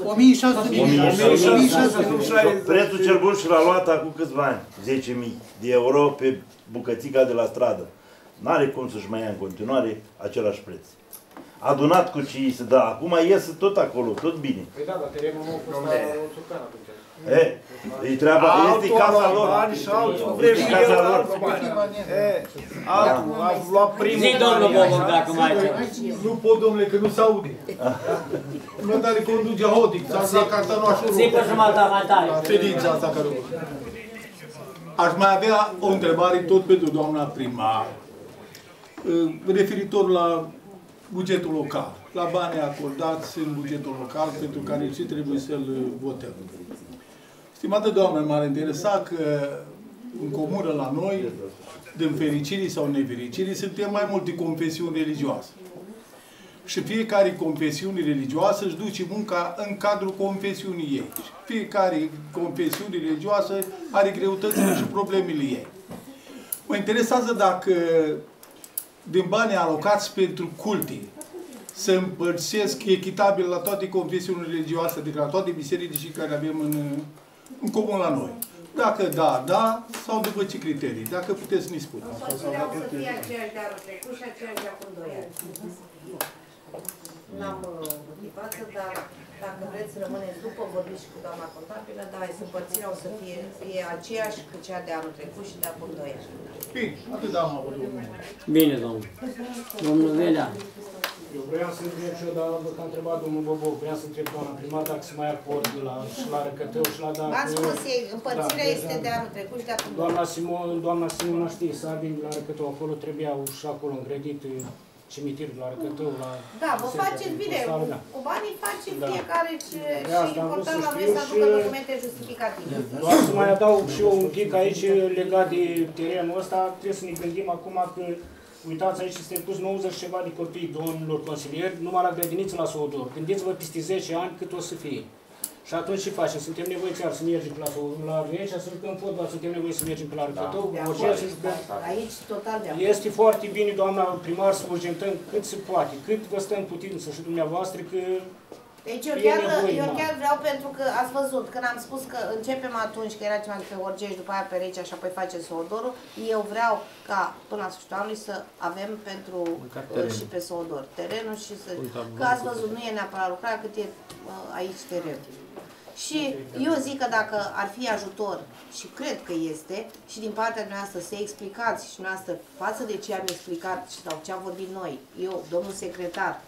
1600, 1600. Prețul cel bun și l-a luat acum câțiva ani. 10.000 de euro pe bucățica de la stradă. N-are cum să-și mai ia în continuare același preț. Adunat cu ce îi se dă. Acum iese tot acolo, tot bine. Păi da, dar terenul nu a fost la Țurcan atunci. E treaba, este casa lor. Este casa lor. Am luat primul. Zi, domnul Bobov, dacă mai aici. Nu pot, domnule, că nu s-aude. Nu tare conduge haotic. S-a zis cartanul așa. Zi, pe jumătate, mai tare. Ședința asta care o... Aș mai avea o întrebare tot pentru doamna primar. Referitor la bugetul local. La banii acordați în bugetul local pentru care și trebuie să-l votăm. Stimată doamnă, m-ar interesa că în comună la noi, din fericire sau nefericire, suntem mai multe confesiuni religioase. Și fiecare confesiune religioasă își duce munca în cadrul confesiunii ei. Și fiecare confesiune religioasă are greutățile și problemele ei. Mă interesează dacă din banii alocați pentru culte să împărțesc echitabil la toate confesiunile religioase, adică la toate bisericii care avem în comun la noi. Dacă da, da, sau după ce criterii? Dacă puteți să ne spuneți. O să fie aceeași de anul trecut și aceeași de acum 2 ani. N-am motivață, dar dacă vreți să rămâneți după, vorbiți și cu doamna contabilă, dar împărțirea o să fie aceeași cu cea de anul trecut și de acum 2 ani. Bine, atât am avut. Bine, domnul. Domnul Velea. Eu vreau să întreb și eu, dar am întrebat domnul Bobov, vreau să întreb doamna primar dacă se mai acord și la Răcăteu și la Dămoc. V-ați spus, împărțirea este de anul trecut și de acum. Doamna Simona știe, să avem la Răcăteu acolo, trebuia și acolo îngrădit cimitirul la Răcăteu. Da, vă faceți bine, cu banii faceți fiecare ce și important la noi să aducă documente justificative. Doar să mai adaug și eu un pic aici legat de terenul ăsta, trebuie să ne gândim acum că uitați, aici este pus 90 ceva de copii, domnilor consilieri, numai la grădiniță la Sovodor. Gândiți-vă peste 10 ani cât o să fie. Și atunci ce facem? Suntem nevoiți iar să mergem la Sovodor, să jucăm fotbal, suntem nevoiți să mergem pe la Răcătău. Aici total de acord. Este foarte bine, doamna primar, să urgentăm cât se poate, cât vă stăm putință și dumneavoastră că... Deci eu chiar vreau, pentru că ați văzut, când am spus că începem atunci, că era ceva pe Horgești, după aia pe Recea și apoi facem Sovodorul, eu vreau ca până la sfârșitul anului să avem pentru și pe Sovodor terenul și să... Că ați văzut, nu e neapărat lucrarea, cât e aici terenul. Și eu zic că dacă ar fi ajutor, și cred că este, și din partea noastră să explicați și noastră față de ce am explicat sau ce am vorbit noi, eu, domnul secretar,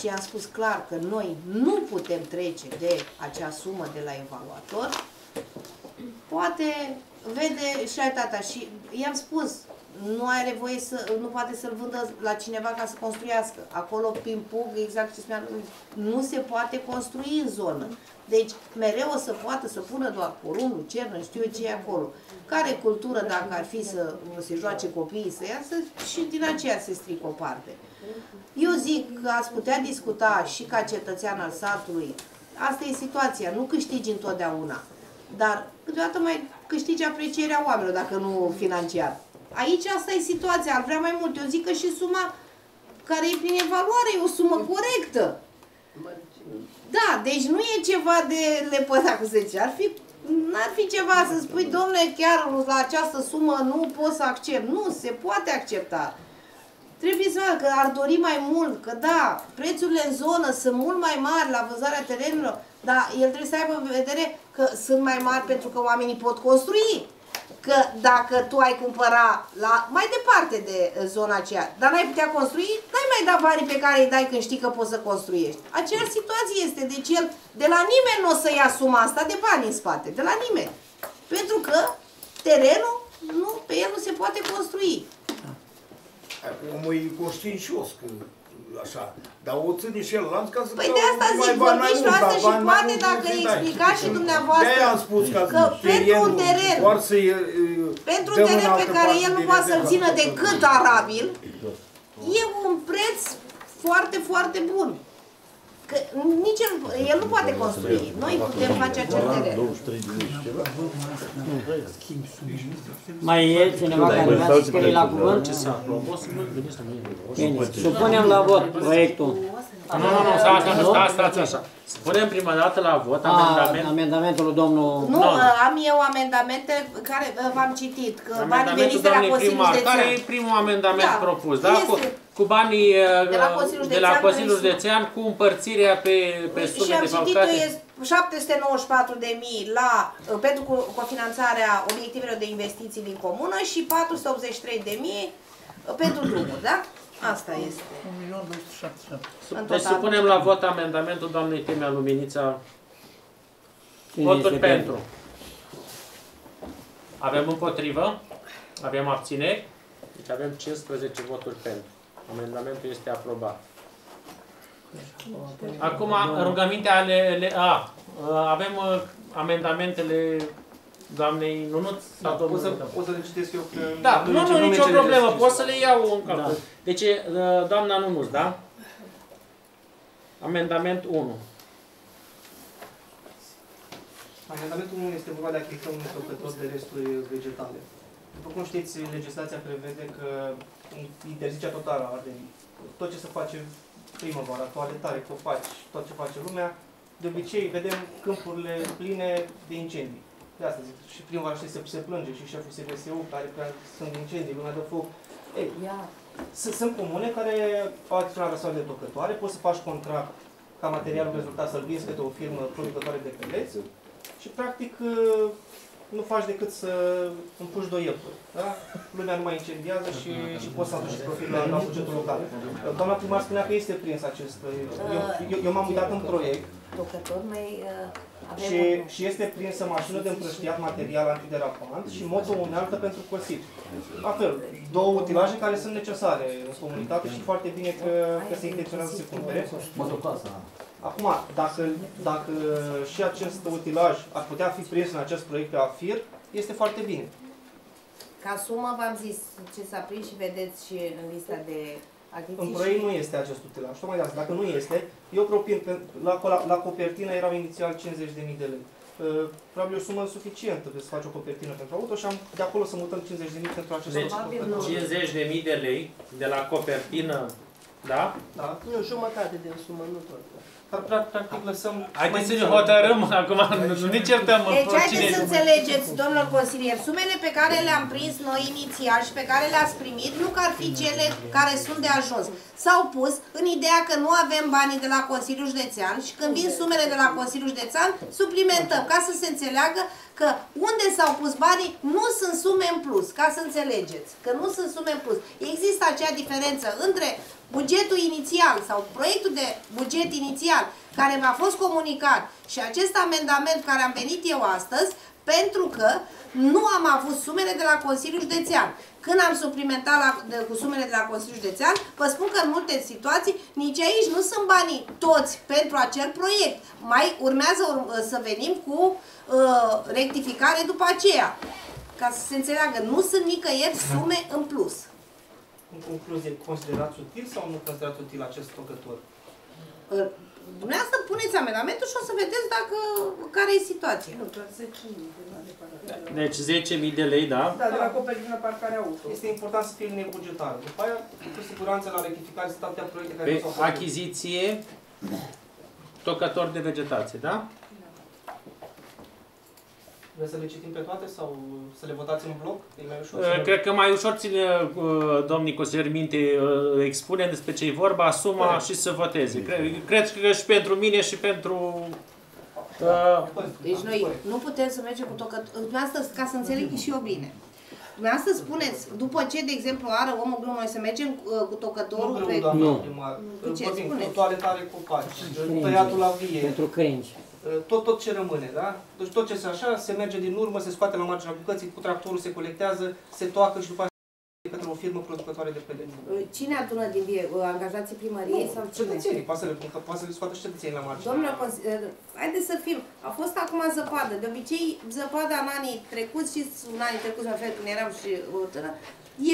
și am spus clar că noi nu putem trece de acea sumă de la evaluator, poate vede și ai tata. Și i-am spus, nu are voie să, nu poate să-l vândă la cineva ca să construiască. Acolo, prin PUG, exact ce spuneam, nu se poate construi în zonă. Deci, mereu o să poată să pună doar porumb, lucernă, știu eu ce e acolo. Care cultură, dacă ar fi să se joace copiii, să iasă, și din aceea se strică o parte. Eu zic că ați putea discuta și ca cetățean al satului. Asta e situația, nu câștigi întotdeauna. Dar câteodată mai câștigi aprecierea oamenilor, dacă nu financiar. Aici asta e situația, ar vrea mai mult. Eu zic că și suma care e prin evaluare e o sumă corectă. Da, deci nu e ceva de lepădat, cum se zice. N-ar fi ceva să spui, domnule, chiar la această sumă nu pot să accept. Nu, se poate accepta. Trebuie să vadă că ar dori mai mult, că da, prețurile în zonă sunt mult mai mari la vânzarea terenurilor, dar el trebuie să aibă în vedere că sunt mai mari pentru că oamenii pot construi. Că dacă tu ai cumpăra la, mai departe de zona aceea, dar n-ai putea construi, n-ai mai dat banii pe care îi dai când știi că poți să construiești. Aceeași situație este, deci el de la nimeni nu o să ia suma asta de bani în spate, de la nimeni. Pentru că terenul, nu, pe el nu se poate construi. Omul e conștiincios că așa, dar o ține și el lanț ca să... Păi de asta zic, vorbiți noastră și poate dacă explicați și dumneavoastră că pentru un teren, pe care el nu poate să-l țină decât arabil, e un preț foarte, foarte bun. Că nici el nu poate construi. Noi putem face acel teren. Mai e cineva care vrea să scrie la cuvânt? Supunem la vot proiectul. Nu, stați așa. Spunem prima dată la vot amendamentul domnului... Nu, am eu amendamente care v-am citit. Că banii veniți de la Consiliul Județean. Care e primul amendament propus? Cu banii de la Consiliul Județean, cu împărțirea pe sume de valcate. Și am citit eu, e 794.000 pentru cofinanțarea obiectivelor de investiții din comună și 483.000 pentru drumuri, da? Asta este. 1.277.000. Deci supunem la vot amendamentul doamnei Temea Luminița. Voturi pentru. Avem împotrivă, avem abțineri, deci avem 15 voturi pentru. Amendamentul este aprobat. Acum, rugăminte ale... avem amendamentele doamnei Nunuț sau domnului? Pot să le citesc eu? Da, nu, nicio problemă. Pot să le iau în calcul. Deci, doamna Nunuț, da? Amendament 1. Amendamentul 1 este vorba de a crea un stocător de resturi vegetale. După cum știți, legislația prevede că interzicerea totală a arderii. Tot ce se face primăvara, toaletare, copaci, tot ce face lumea, de obicei vedem câmpurile pline de incendii. De asta zic, și primăvara se plânge, și șeful SBSU, care sunt incendii, lumea dă foc. Ei, sunt comune care au acționat răsoare de tocătoare, poți să faci contract ca materialul rezultat să-l vinzi către o firmă producătoare de peleți și, practic, nu faci decât să împuși doi iepuri, da? Lumea nu mai incendiază și poți să aduci profilul la bugetul local. Doamna primar spunea că este prins acest... Eu m-am uitat în proiect și este prinsă mașină de împrăștiat material antiderapant și moto unealtă pentru cosit. La fel, două utilaje care sunt necesare în comunitate și foarte bine că se intenționează să se cumpere. Acum, dacă și acest utilaj ar putea fi prins în acest proiect pe AFIR, este foarte bine. Ca sumă, v-am zis ce s-a prins și vedeți și în lista de achiziții. În proiect nu este acest utilaj. Tocmai de asta, dacă nu este, eu propun, la copertină erau inițial 50.000 de lei. Probabil o sumă suficientă de să faci o copertină pentru auto și de acolo să mutăm 50.000 pentru acest utilaj. Deci, 50.000 de lei de la copertină Da? Da. Nu, jumătate din sumă, nu tot. Dar practic lăsăm... Haideți să ne hotărâm acum, nu ne certăm. Deci haideți să înțelegeți, domnul consilier, sumele pe care le-am prins noi inițial și pe care le-ați primit, nu că ar fi cele care sunt de ajuns. S-au pus în ideea că nu avem banii de la Consiliul Județean și când vin sumele de la Consiliul Județean, suplimentăm, ca să se înțeleagă că unde s-au pus banii nu sunt sume în plus, ca să înțelegeți, că nu sunt sume în plus. Există acea diferență între bugetul inițial sau proiectul de buget inițial care mi-a fost comunicat și acest amendament care am venit eu astăzi, pentru că nu am avut sumele de la Consiliul Județean. Când am suplimentat cu sumele de la Consiliul Județean, vă spun că în multe situații, nici aici nu sunt banii toți pentru acel proiect. Mai urmează să venim cu rectificare după aceea. Ca să se înțeleagă, nu sunt nicăieri sume în plus. În concluzie, considerați util sau nu considerați util acest tocător? Dumneavoastră puneți amendamentul și o să vedeți dacă care e situația. Nu, doar 10.000 de lei. Deci 10.000 de lei, da? Da, de la coperină parcare auto. Este important să fie nebugetar. După aia, cu siguranță, la rectificare sunt atâtea proiecte care s-au făcut. Achiziție, tocător de vegetație, da? Vreți să le citim pe toate sau să le votați în bloc? E mai ușor? Cred că mai ușor ține domnii consilieri minte, expune despre ce e vorba, asuma și să voteze. Cred că și pentru mine și pentru... Deci noi nu putem să mergem cu tocătorul. Ca să înțeleg și eu bine. Dumneavoastră spuneți, după ce, de exemplu, ară omul greu, noi să mergem cu tocătorul pe... Nu, cu ce spuneți? Toaletare copaci, tăiatul la vie. Pentru crengi. Tot ce rămâne, da? Deci tot ce se așa, se merge din urmă, se scoate la marginea bucății, cu tractorul se colectează, se toacă și după aceea către o firmă producătoare de peleți. Cine adună din vie? Angajații primăriei sau cine? Cetățenii, poate să le scoată și cetățenii la margine. Domnule, haideți să fim. A fost acum zăpadă. De obicei, zăpada în anii trecuți, și în anii trecuți, la fel, când eram și tână,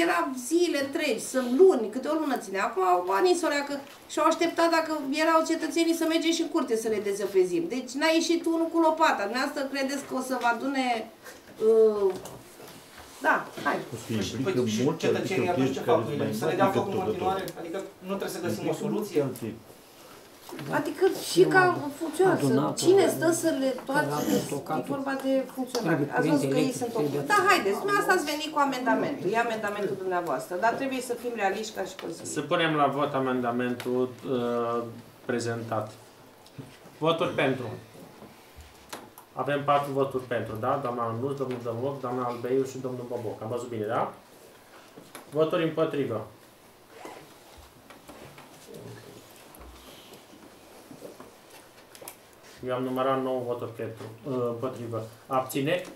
era zile întregi, sunt luni, câte o lună ține. Acum au ninsoarea că și-au așteptat dacă erau cetățenii să mergem și în curte să le dezăpezim. Deci n-a ieșit unul cu lopata. Dumneavoastră credeți că o să vă adune... Da, hai. Păi și cetățenii atunci ce fac cu ele? Să le dea foc în continuare? Adică nu trebuie să găsim o soluție? Adică și ca funcționează. Cine stă să le toate? E vorba de funcționare. Ați văzut că ei sunt ocupați. Da, haideți, dumneavoastră ați venit cu amendamentul. E amendamentul dumneavoastră, dar trebuie să fim realiști ca și consilieri. Să punem la vot amendamentul prezentat. Voturi pentru. Avem 4 voturi pentru, da? Doamna Anus, domnul Dămoc, doamna Albeiu și domnul Boboc. Am văzut bine, da? Voturi împotrivă. Eu am numărat 9 voturi pentru, împotrivă. Abțineri?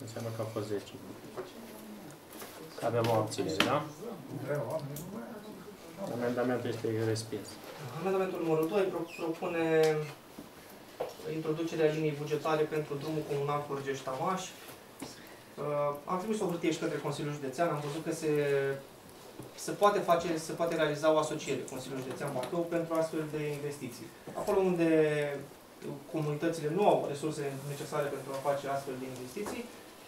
Înseamnă că au fost 10. Avem o abținere, da? Amendamentul este respins. Amendamentul numărul 2 propune introducerea liniei bugetare pentru drumul comunal Fulgești Tamaș. Am trimis o hârtie și către Consiliul Județean, am văzut că se poate realiza o asociere Consiliul Județean Bacău pentru astfel de investiții. Acolo unde comunitățile nu au resursele necesare pentru a face astfel de investiții,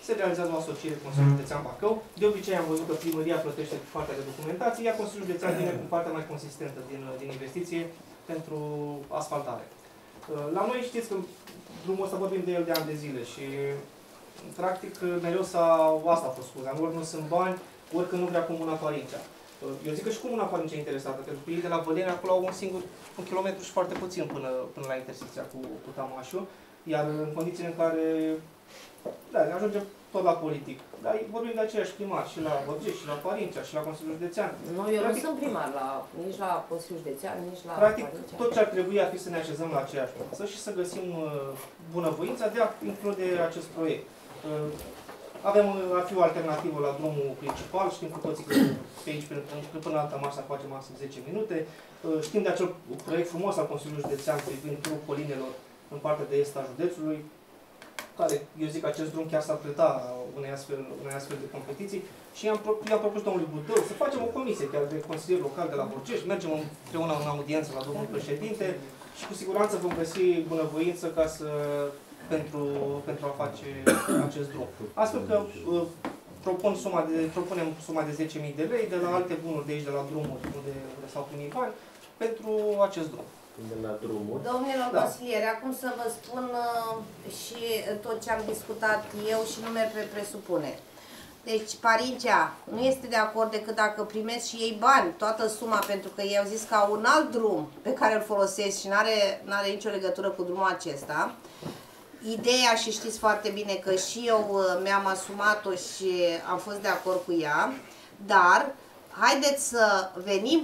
se realizează o asociere Consiliul Județean Bacău. De obicei am văzut că primăria plătește partea de documentație, iar Consiliul Județean vine cu partea mai consistentă din investiție pentru asfaltare. La noi știți că drumul ăsta vorbim de el de ani de zile și practic mereu asta a fost scuza. Ori nu sunt bani, ori că nu vrea Comuna Parința. Eu zic că și Comuna Parința e interesată, pentru că ei de la Bădene acolo au un kilometru și foarte puțin până la intersecția cu Tamașul, iar în condițiile în care ne ajunge tot la politic. Dar vorbim de aceiași primari, și la Horgești, și la Parința, și la Consiliul Județean. Nu, eu practic, nu sunt primar nici la Consiliul Județean, nici la practic, Parința. Tot ce ar trebui ar fi să ne așezăm la aceeași masă și să găsim bunăvoința de a include acest proiect. Ar fi o alternativă la drumul principal, știm cu toții că pe aici, până la Tamaș, să facem maxim 10 minute. Știm de acel proiect frumos al Consiliului Județean privind turul colinelor în partea de est a județului, care, eu zic, acest drum chiar s-ar plăta unei astfel de competiții. Și i-am propus domnului Budău să facem o comisie chiar de consilier local de la Pâncești, mergem împreună în audiență la domnul președinte și cu siguranță vom găsi bunăvoință ca să... Pentru a face acest drum. Astfel că propunem suma de 10.000 de lei de la alte bunuri de aici, de la drumuri, unde s-au primit bani, pentru acest drum. De la drumuri. Domnilor consilieri, acum să vă spun și tot ce am discutat eu și nu merg pe presupuneri. Deci, Parincea nu este de acord decât dacă primesc și ei bani, toată suma, pentru că ei au zis că au un alt drum pe care îl folosesc și n-are nicio legătură cu drumul acesta. Ideea, și știți foarte bine că și eu mi-am asumat-o și am fost de acord cu ea, dar haideți să venim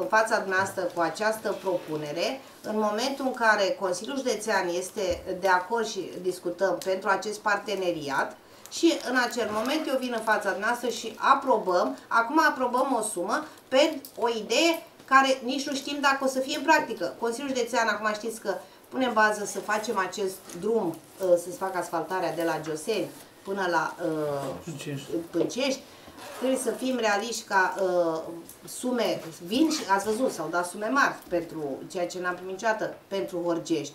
în fața dumneavoastră cu această propunere. În momentul în care Consiliul Județean este de acord și discutăm pentru acest parteneriat, și în acel moment eu vin în fața dumneavoastră și aprobăm, acum aprobăm o sumă pentru o idee care nici nu știm dacă o să fie în practică. Consiliul Județean, acum știți că punem bază să facem acest drum, să se facă asfaltarea de la Gioseni până la Pâncești. Trebuie să fim realiști ca sume vin și ați văzut, s-au dat sume mari pentru ceea ce n-am primit niciodată pentru Horgești.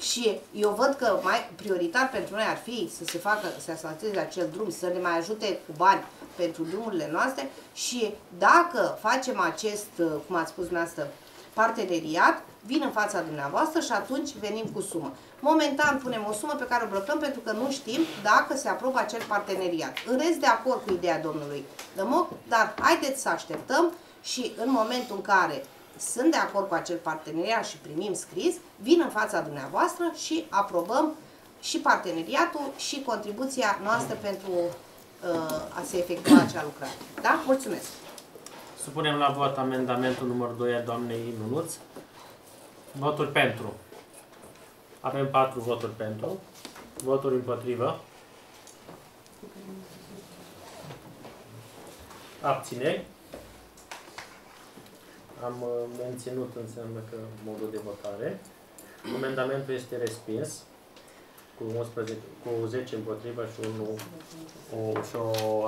Și eu văd că mai prioritar pentru noi ar fi să se facă, să asfalteze acel drum, să ne mai ajute cu bani pentru drumurile noastre și dacă facem acest, cum ați spus dumneavoastră, parteneriat, vin în fața dumneavoastră și atunci venim cu sumă. Momentan punem o sumă pe care o blocăm pentru că nu știm dacă se aprobă acel parteneriat. În rest, de acord cu ideea domnului Dămoc, dar haideți să așteptăm și în momentul în care sunt de acord cu acel parteneriat și primim scris, vin în fața dumneavoastră și aprobăm și parteneriatul și contribuția noastră pentru a se efectua acea lucrare. Da? Mulțumesc! Supunem la vot amendamentul numărul 2 a doamnei Nunuț. Voturi pentru. Avem 4 voturi pentru. Voturi împotrivă. Abțineri. Am menținut, înseamnă că modul de votare. Amendamentul este respins cu 11, cu 10 împotrivă și o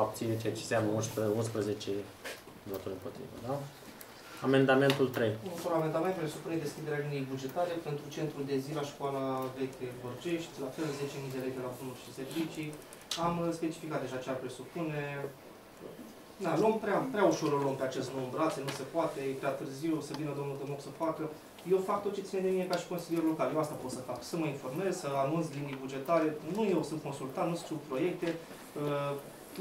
abținere, ceea ce înseamnă 11 voturi împotrivă, da? Amendamentul 3. Un amendament presupune deschiderea liniei bugetare pentru centrul de zi la școala veche Horgești, la fel 10.000 de lei de la fonduri și servicii. Am specificat deja ce ar presupune. Da, luăm prea ușor o luăm pe acest nou în brațe, nu se poate, e prea târziu, să vină domnul Dămoc să facă. Eu fac tot ce ține de mine ca și consilier local, eu asta pot să fac, să mă informez, să anunț linii bugetare. Nu eu sunt consultant, nu știu proiecte.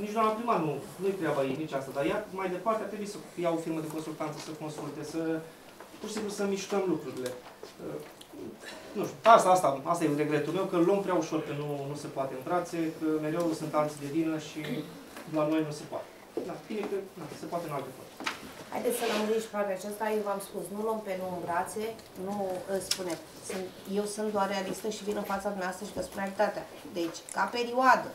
Nici doamna primar nu-i treaba ei, nici asta, dar ea mai departe ar trebui să ia o firmă de consultanță, să consulte, să pur și simplu să mișcăm lucrurile. Nu știu, asta e regretul meu, că luăm prea ușor, că nu se poate în brațe, că mereu sunt alții de vină și la noi nu se poate. Da, bine că se poate în alte părți. Haideți să lămurim și partea aceasta, eu v-am spus, nu luăm pe nu în brațe, nu spunem. Eu sunt doar realistă și vin în fața dumneavoastră și vă spun realitatea. Deci, ca perioadă,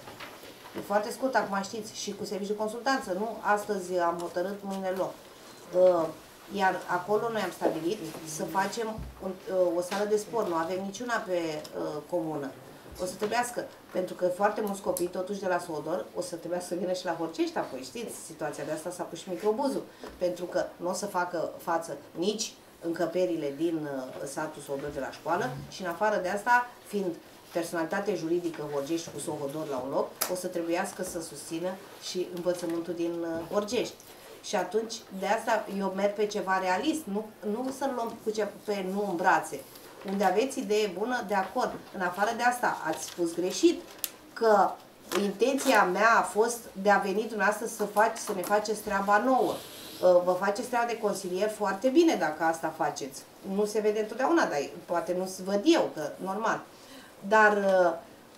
e foarte scurt, acum știți, și cu serviciu de consultanță, nu? Astăzi am hotărât, mâine loc. Iar acolo noi am stabilit să facem o sală de sport, nu avem niciuna pe comună. O să trebuiască, pentru că foarte mulți copii, totuși de la Sovodor, o să trebuiască să vină și la Horgești apoi, știți, situația de asta s-a pus și microbuzul, pentru că nu o să facă față nici încăperile din satul Sovodor de la școală și în afară de asta, fiind personalitate juridică Horgești cu Sovodor la un loc, o să trebuiască să susțină și învățământul din Horgești. Și atunci, de asta eu merg pe ceva realist, nu să luăm pe nu în brațe. Unde aveți idee bună, de acord. În afară de asta, ați spus greșit că intenția mea a fost de a veni dumneavoastră să ne faceți treaba nouă. Vă faceți treaba de consilier foarte bine dacă asta faceți. Nu se vede întotdeauna, dar poate nu se văd eu, că normal. Dar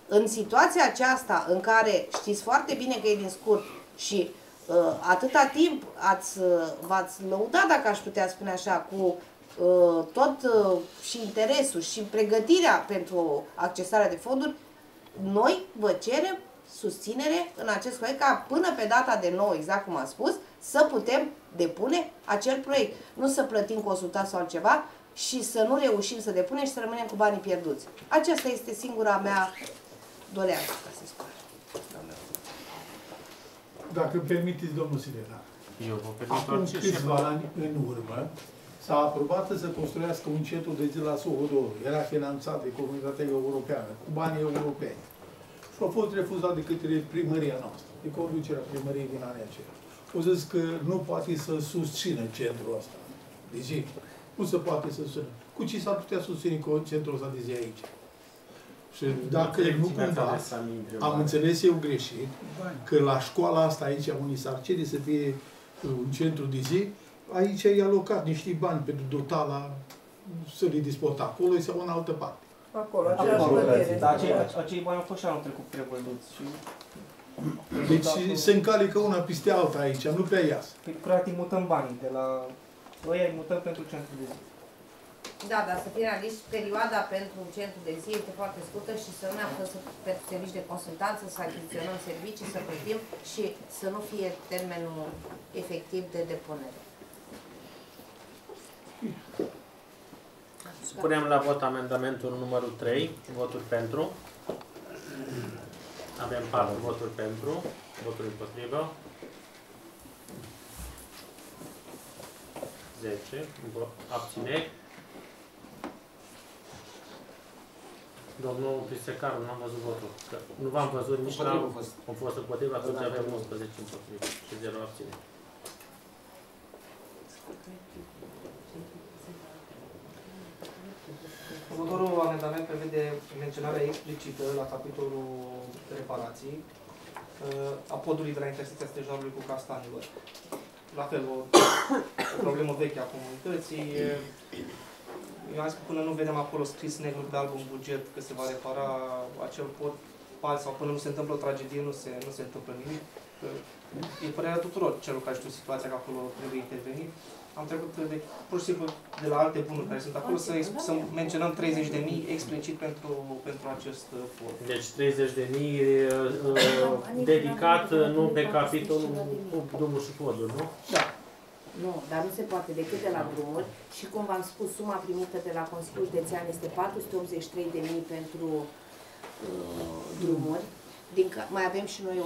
în situația aceasta în care știți foarte bine că e din scurt și atâta timp v-ați lăudat, dacă aș putea spune așa, cu tot și interesul și pregătirea pentru accesarea de fonduri, noi vă cerem susținere în acest proiect ca până pe data de 9, exact cum am spus, să putem depune acel proiect. Nu să plătim consultat sau altceva și să nu reușim să depunem și să rămânem cu banii pierduți. Aceasta este singura mea doleanță, ca să spun. Dacă îmi permiteți, domnul Silena, acum câțiva ani în urmă, s-a aprobat să construiască un centru de zi la Sovodor. Era finanțat de Comunitatea Europeană, cu banii europeni. și a fost refuzat de către primăria noastră, de conducerea primăriei din anii aceia. Au zis că nu poate să susțină centrul ăsta de zi. Nu se poate să susțină. Cu ce s-ar putea susține centrul ăsta de zi aici? Și dacă nu cumva, am înțeles eu greșit, că la școala asta aici a unii sarcini să fie un centru de zi, aici i-a alocat niște bani pentru dotala să le dispota acolo sau în altă parte. Acolo, acei bani au fost și anul trecut prevăzuți. Deci se încalică una peste alta aici, nu prea iasă. Practic mutăm banii de la... Noi îi mutăm pentru centru de zi. Da, dar să fie realist, perioada pentru centru de zi este foarte scurtă și să nu ne aflăm pentru servici de consultanță, să achiziționăm servicii, să plătim și să nu fie termenul efectiv de depunere. Supunem la vot amendamentul numărul 3, voturi pentru. Avem 4 voturi pentru, voturi împotrivă. 10, abțineri. Domnul Cristecaru, nu am văzut votul. Că nu v-am văzut nici la... Am fost împotrivă, atunci avem 11 împotrivă și 0 abțineri. Următorul amendament prevede menționarea explicită la capitolul reparații a podului de la intersecția stejarului cu castanilor. La fel, o problemă veche a comunității. Eu am zis că până nu vedem acolo scris negru pe alb un buget că se va repara acel pod, sau până nu se întâmplă o tragedie, nu se întâmplă nimic. E părerea tuturor celor care știu situația că acolo trebuie intervenit. Am trecut de, pur și simplu de la alte bunuri care sunt acolo să menționăm 30.000 explicit pentru acest fond. Deci 30.000 dedicat, nu pe capitolul drumul și podul, nu? Da. Nu, dar nu se poate decât de la drumuri și cum v-am spus, suma primită de la Consiliul Județean este 483.000 pentru drumuri. Mai avem și noi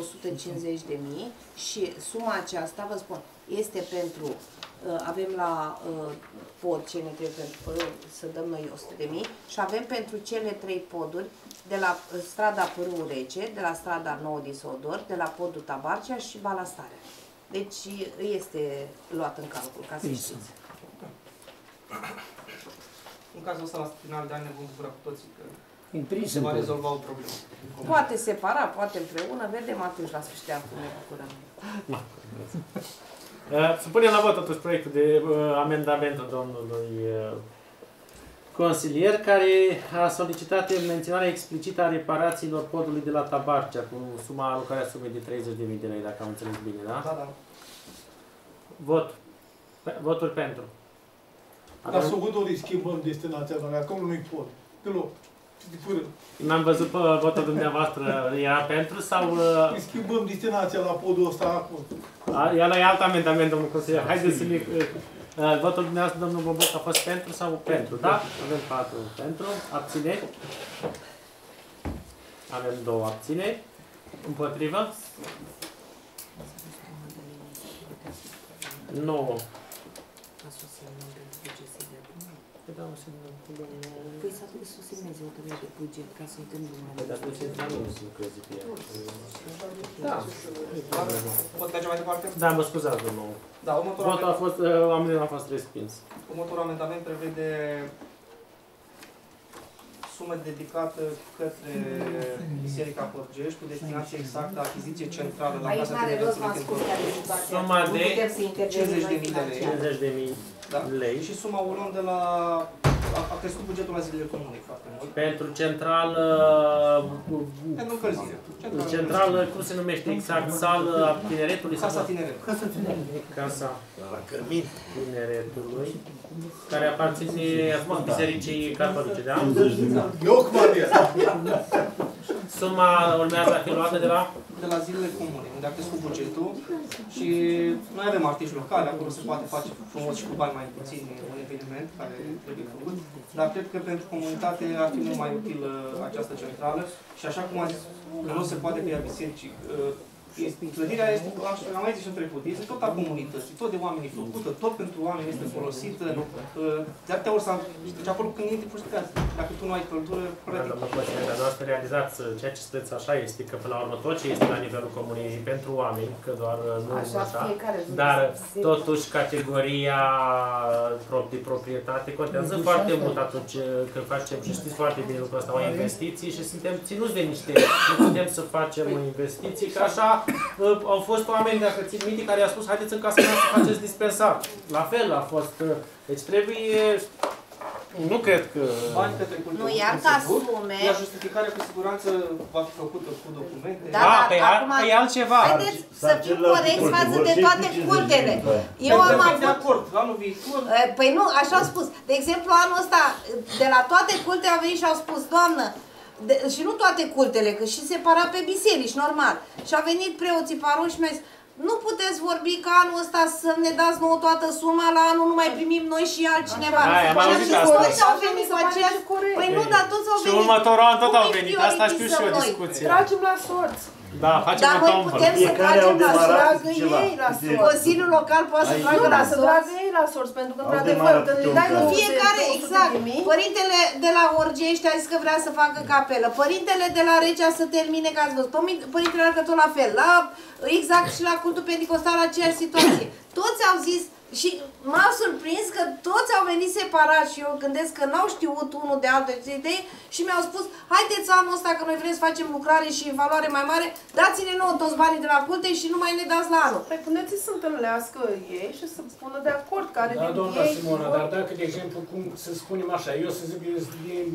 150.000 și suma aceasta, vă spun, este pentru... Avem la pod ce ne trebuie pentru, să dăm noi 100.000 și avem pentru cele 3 poduri de la strada Părul Urece, de la strada 9 din Sovodor, de la podul Tamarcea și balastarea. Deci este luat în calcul, ca să știți. În cazul ăsta, la final de an, ne vom bucura cu toții că se va rezolva o problemă. Poate separa, poate împreună, vedem atunci la sfârșit cum ne bucurăm. Supunem la vot totuși proiectul de amendament al domnului consilier, care a solicitat menționarea explicită a reparațiilor podului de la Tamarcea cu suma alocarea sumei de 30.000 de lei, dacă am înțeles bine, da? Da, da. Vot. Voturi pentru. Dar Sovodor îi schimbăm destinația, doamne, acolo nu-i pod. Deloc. N-am văzut pe votul dumneavoastră, era pentru sau... Îi schimbăm destinația la podul ăsta acum. Ăla e alt amendament, domnul consilier. Haideți să ne... Votul dumneavoastră, domnul Boboc, a fost pentru sau pentru, da? Avem 4 pentru, abțineri. Avem 2 abțineri. Împotrivă. 9. Păi s-a trebuit să susțineze o tărie de buget, ca să uităm din mai mult. Da, mă scuzați, domnul. Votul a fost respins. Următorul amendament prevede sumă dedicată către Biserica Horgești, cu destinație exactă achiziție centrală la Casa Tineretului. Suma de 50.000 de lei. Și suma urmând de la... A crescut bugetul la zilele comune foarte mult. Pentru centrală... Pentru încălzire. Centrală, cum se numește exact? Sală a Tineretului? Casa Tineretului. Casa Tineretului. Care aparține acum bisericii catolice, da? Suma urmează a fi luată de la? De la zilele comune, unde a crescut bugetul și noi avem artiști locali, acolo se poate face frumos și cu bani mai puțini un eveniment care trebuie făcut, dar cred că pentru comunitate ar fi mult mai utilă această centrală și așa cum am zis, nu se poate pe ea bisericii, Clădirea este mai zis trecută, tot a comunității, tot de oameni făcută, tot pentru oameni este folosită. De atâtea ori deci acolo când e depusitați, dacă tu nu ai căldură, practic. Dar noastră realizați ceea ce sunteți așa este că până la urmă tot ce este la nivelul comunei și pentru oameni, că doar nu așa, dar totuși categoria de proprietate contează foarte mult atunci când facem și știți foarte bine lucrul ăsta, mai investiții și suntem ținuți de niște, nu putem să facem investiții, că așa au fost oameni, dacă țin minte, care i-au spus haideți în casă să faceți dispensar. La fel a fost. Deci trebuie... Nu cred că... Nu, iar ca sume... Iar justificarea cu siguranță va fi făcută cu documente. Da, da, pe altceva. Haideți să fim corecți față de toate curtele. Eu am avut... Păi nu, așa au spus. De exemplu, anul ăsta, de la toate curtele au venit și au spus, doamnă, și nu toate curtele, că și separat pe biserici, normal. Și au venit preoții paroși și mi-au zis, nu puteți vorbi ca anul ăsta să ne dați nouă toată suma, la anul nu mai primim noi și altcineva. Și toți au venit cu aceeași curent. Păi nu, dar toți au venit. Și următorul an tot au venit, asta știu și eu discuție. Tragem la sorți. Da, facem o tombolă. Dar noi putem să tragem la sorți. Consiliul Local poate să tragă la sorți, pentru că, într-adevăr, fiecare, exact. Părintele de la Horgești a zis că vrea să facă capelă. Părintele de la Regea să termine, că ați văzut. Părintele Răcătău la fel. Exact și la cultul pentecostal aceeași situație. Toți au zis și m-au surprins că toți au venit separat și eu gândesc că n-au știut unul de altul idei și mi-au spus haideți anul ăsta că noi vrem să facem lucrare și valoare mai mare, dați-ne nouă toți banii de la culte și nu mai ne dați la anul. Păi puneți să întâlnească ei și să spună de acord care din ei... Da, doamna Simona, dar dacă, de exemplu, cum să spunem așa, eu să zic din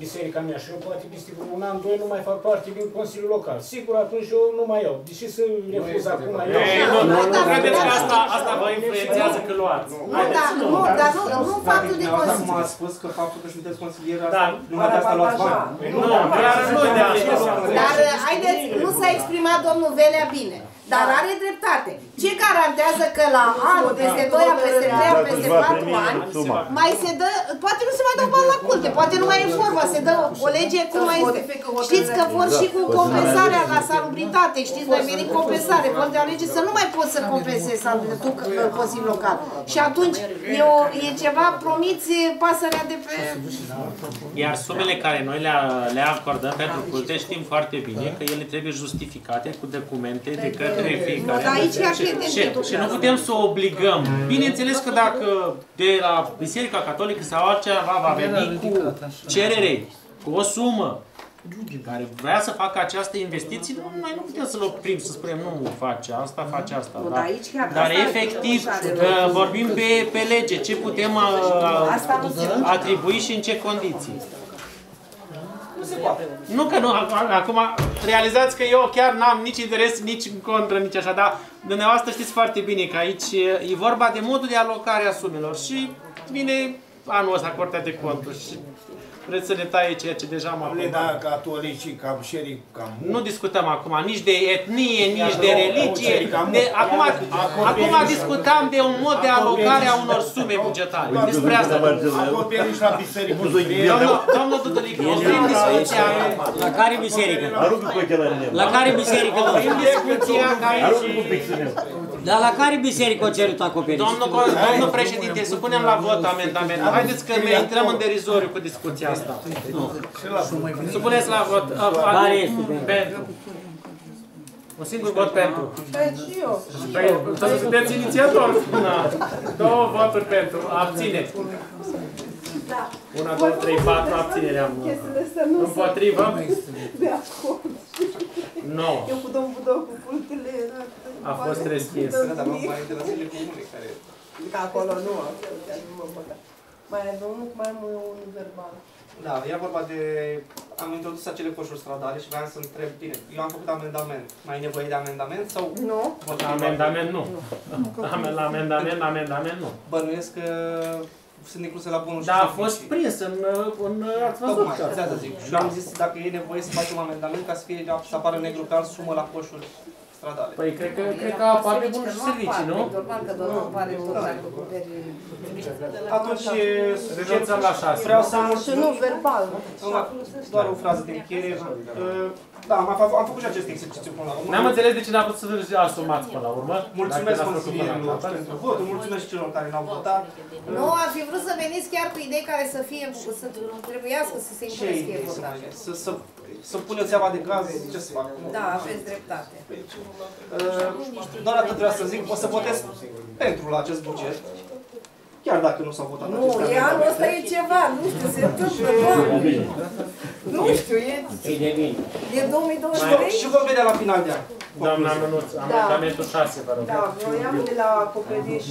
biserica mea și eu poate peste un an, doi, nu mai fac parte din Consiliul Local. Sigur, atunci eu nu mai iau. Deși să refuz acum, eu... Nu, credeți că asta vă influențează că luați. Nu faptul de consiliere. Acum ați spus că faptul că sunteți consiliere, numai de asta luați bani. Nu, dar haideți, nu s-a exprimat domnul Velea bine, dar are dreptate. Ce garantează că la anul, peste 2 ani, peste 3 ani, peste 4 ani, mai se dă, poate nu se mai dă bani la culte, poate nu mai e vorba, se dă o lege cum mai este. Știți că vor și cu compensarea la salubritate, știți, noi venim compensare, vor de o lege să nu mai poți să compensezi tu Consiliul Local. Și atunci e ceva, promiți pasărea de pe... Iar sumele care noi le acordăm pentru culte știm foarte bine că ele trebuie justificate cu documente de către fiecare. Și nu putem să o obligăm. Bineînțeles că dacă de la Biserica Catolică sau altceva va veni cu cerere, cu o sumă care vrea să facă această investiție, noi nu putem să-l oprim, să spunem nu face asta, face asta. Dar efectiv vorbim pe lege, ce putem atribui și în ce condiții. Nu că nu, acum realizați că eu chiar n-am nici interes, nici contră, nici așa, dar dumneavoastră știți foarte bine că aici e vorba de modul de alocare a sumelor și vine anul ăsta Curtea de Conturi și vreți să ne taie ceea ce deja am acordat. Da, catolicii, cam șeric, cam... Nu discutăm acum nici de etnie, nici de religie. Acum discutăm de un mod de alocare a unor sume bugetare. Despre asta. Acoperiți la biserică. Doamna Dudălică, oprim discuția. La care biserică? La care biserică? Oprim discuția care și... Dar la care biserică o cerut acoperiți? Domnul președinte, să punem la vot amendamentul. Haideți că ne intrăm în derizoriu cu discuția asta. Să puneți la vot. Pentru. Un singur vot pentru. Și eu. Să sunteți inițiatori. Două voturi pentru. Abțineți. 1, 2, 3, 4 abținere am. Împotrivă? De acord. 9. Eu cu domnul Budon, cu cultele... A fost respins. Dar mă mai interesele comune care... Că acolo nu, nu mă băga. Mai avem unul, mai am unul verbal. Da, e vorba de... Am introdus acele coșuri stradale și vreau să întreb, bine, eu am făcut amendament. Mai e nevoie de amendament sau... Nu. Amendament nu. La amendament nu. Bănuiesc că... sunt incluse la bunul și... Da, a fost prins în ați văzut. Și am zis, dacă e nevoie să facem amendament, ca să apară negru pe alb sumă la coșuri stradale. Păi cred că apare bun și servicii, nu? Atunci renunțăm la 6. Vreau să doar o frază de încheiere. Da, am făcut și acest exercițiu până la urmă. Ne-am înțeles de ce n-a putut să vă asumați până la urmă. Mulțumesc consilierilor pentru vot, mulțumesc celor care n-au votat. Nu, ar fi vrut să veniți chiar cu idei care să fie, să trebuiască să se impunească. Să puneți seama de caz, ce să fac? Da, aveți dreptate. Doar atât vreau să zic, o să votez pentru la acest buget. Chiar dacă nu s-au votat acest buget. Nu, e anul ăsta e ceva, nu știu, se întâmplă, nu știu, e 2023. Și vom vedea la final de an. Doamna Mănuț, amendamentul 6, vă rog. Da, voiam de la acoperiș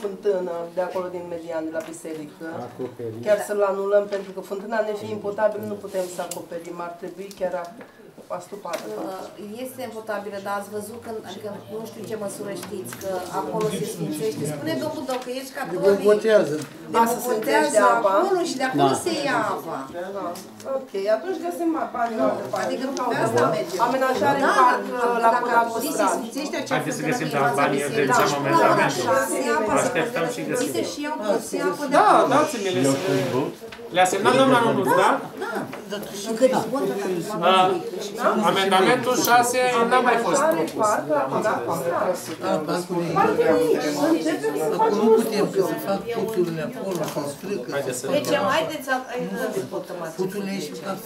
fântână, de acolo din Median, de la biserică. Acoperiș. Chiar să-l anulăm, pentru că fântâna ne fiind potabilă, nu putem să acoperim. Ar trebui chiar astupată. Este votabilă, dar ați văzut, când, adică nu știu ce măsură știți, că acolo se sfințește. Spune domnul Budon că ești catolic. Demobotează acolo și de acolo se ia apa. Ok, atunci găsim apa. Adică pe asta mergem. Amenajare la curacul stradă. Haideți să găsim la banii, de ce momentul. Așteptăm și găsim. Da, dați-mi-le. Le-a semnat doamna Nunuț, da? Da. Amendamentul 6 n-a mai fost propus. Dacă nu putem să fac puturile acolo, să strâcă... Deci, haideți să... Puturile și să fac.